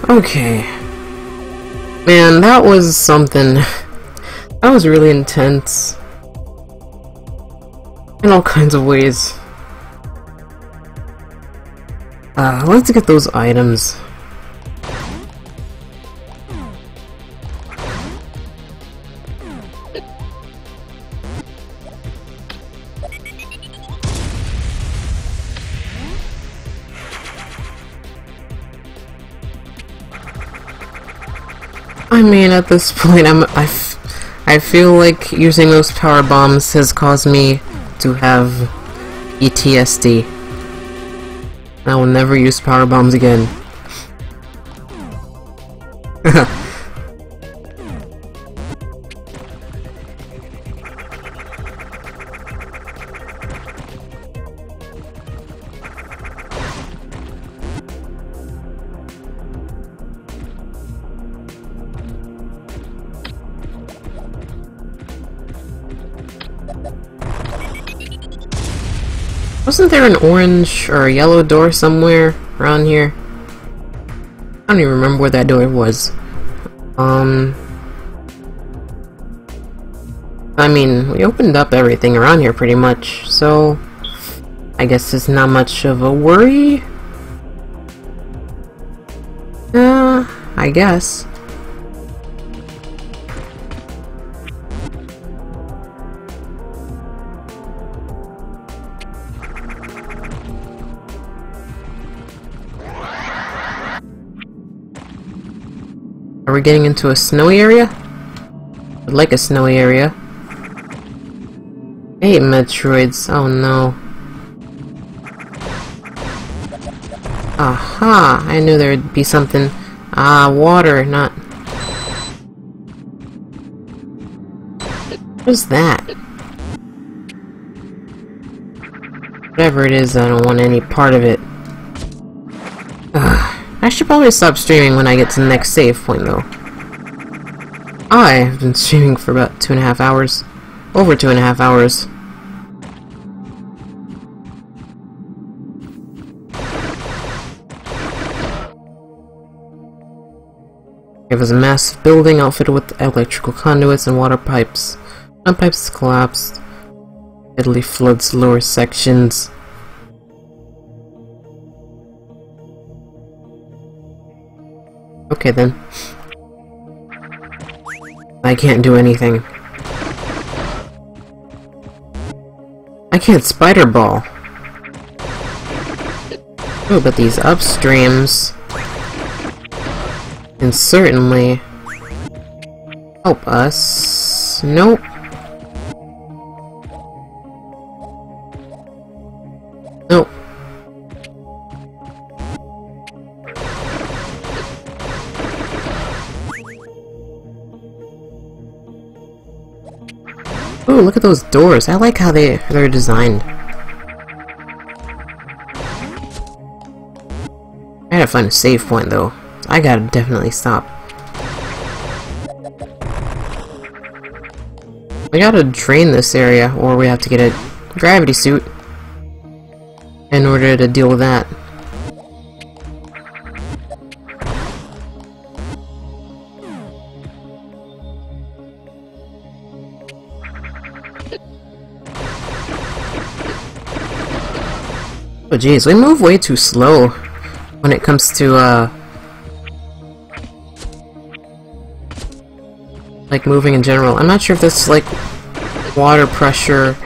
Okay. Man, that was something. That was really intense. In all kinds of ways. Let's get those items. I mean, at this point, I feel like using those power bombs has caused me to have PTSD. I will never use power bombs again. Wasn't there an orange or a yellow door somewhere around here? I don't even remember where that door was. I mean, we opened up everything around here pretty much, so I guess it's not much of a worry. I guess. Are we getting into a snowy area? I'd like a snowy area. I hate Metroids. Oh no. Aha! I knew there would be something. Ah, water, not... What is that? Whatever it is, I don't want any part of it. Ugh. I should probably stop streaming when I get to the next save point, though. I've been streaming for about 2.5 hours. Over 2.5 hours. It was a massive building outfitted with electrical conduits and water pipes. One pipe's collapsed. Italy floods lower sections. Okay then. I can't do anything. I can't spider ball. Oh, but these upstreams. And certainly help us. Nope. Nope. Ooh, look at those doors. I like how they're designed. I gotta find a save point though. I gotta definitely stop. We gotta drain this area, or we have to get a gravity suit in order to deal with that. Oh jeez, we move way too slow when it comes to, like moving in general. I'm not sure if this is like water pressure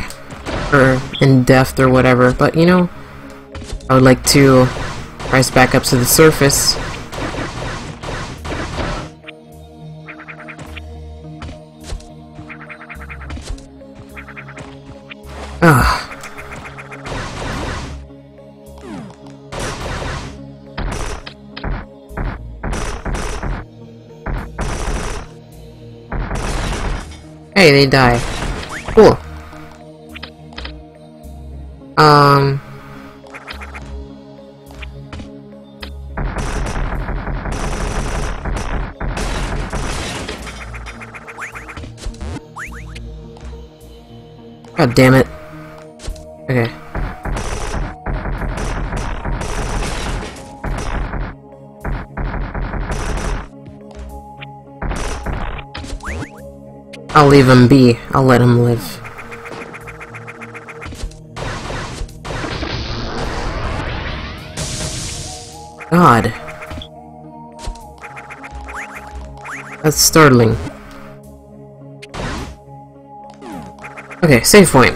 or in depth or whatever, but you know, I would like to rise back up to the surface. Ugh. Hey, they die. Cool. God damn it. Okay. I'll leave him be. I'll let him live. God. That's startling. Okay, save point.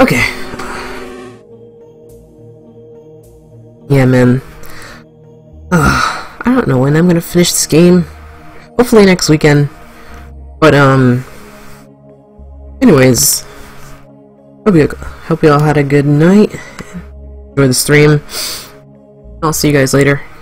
Okay. Yeah, man. I don't know when I'm gonna finish this game. Hopefully next weekend. But, anyways, hope you all had a good night, enjoy the stream, I'll see you guys later.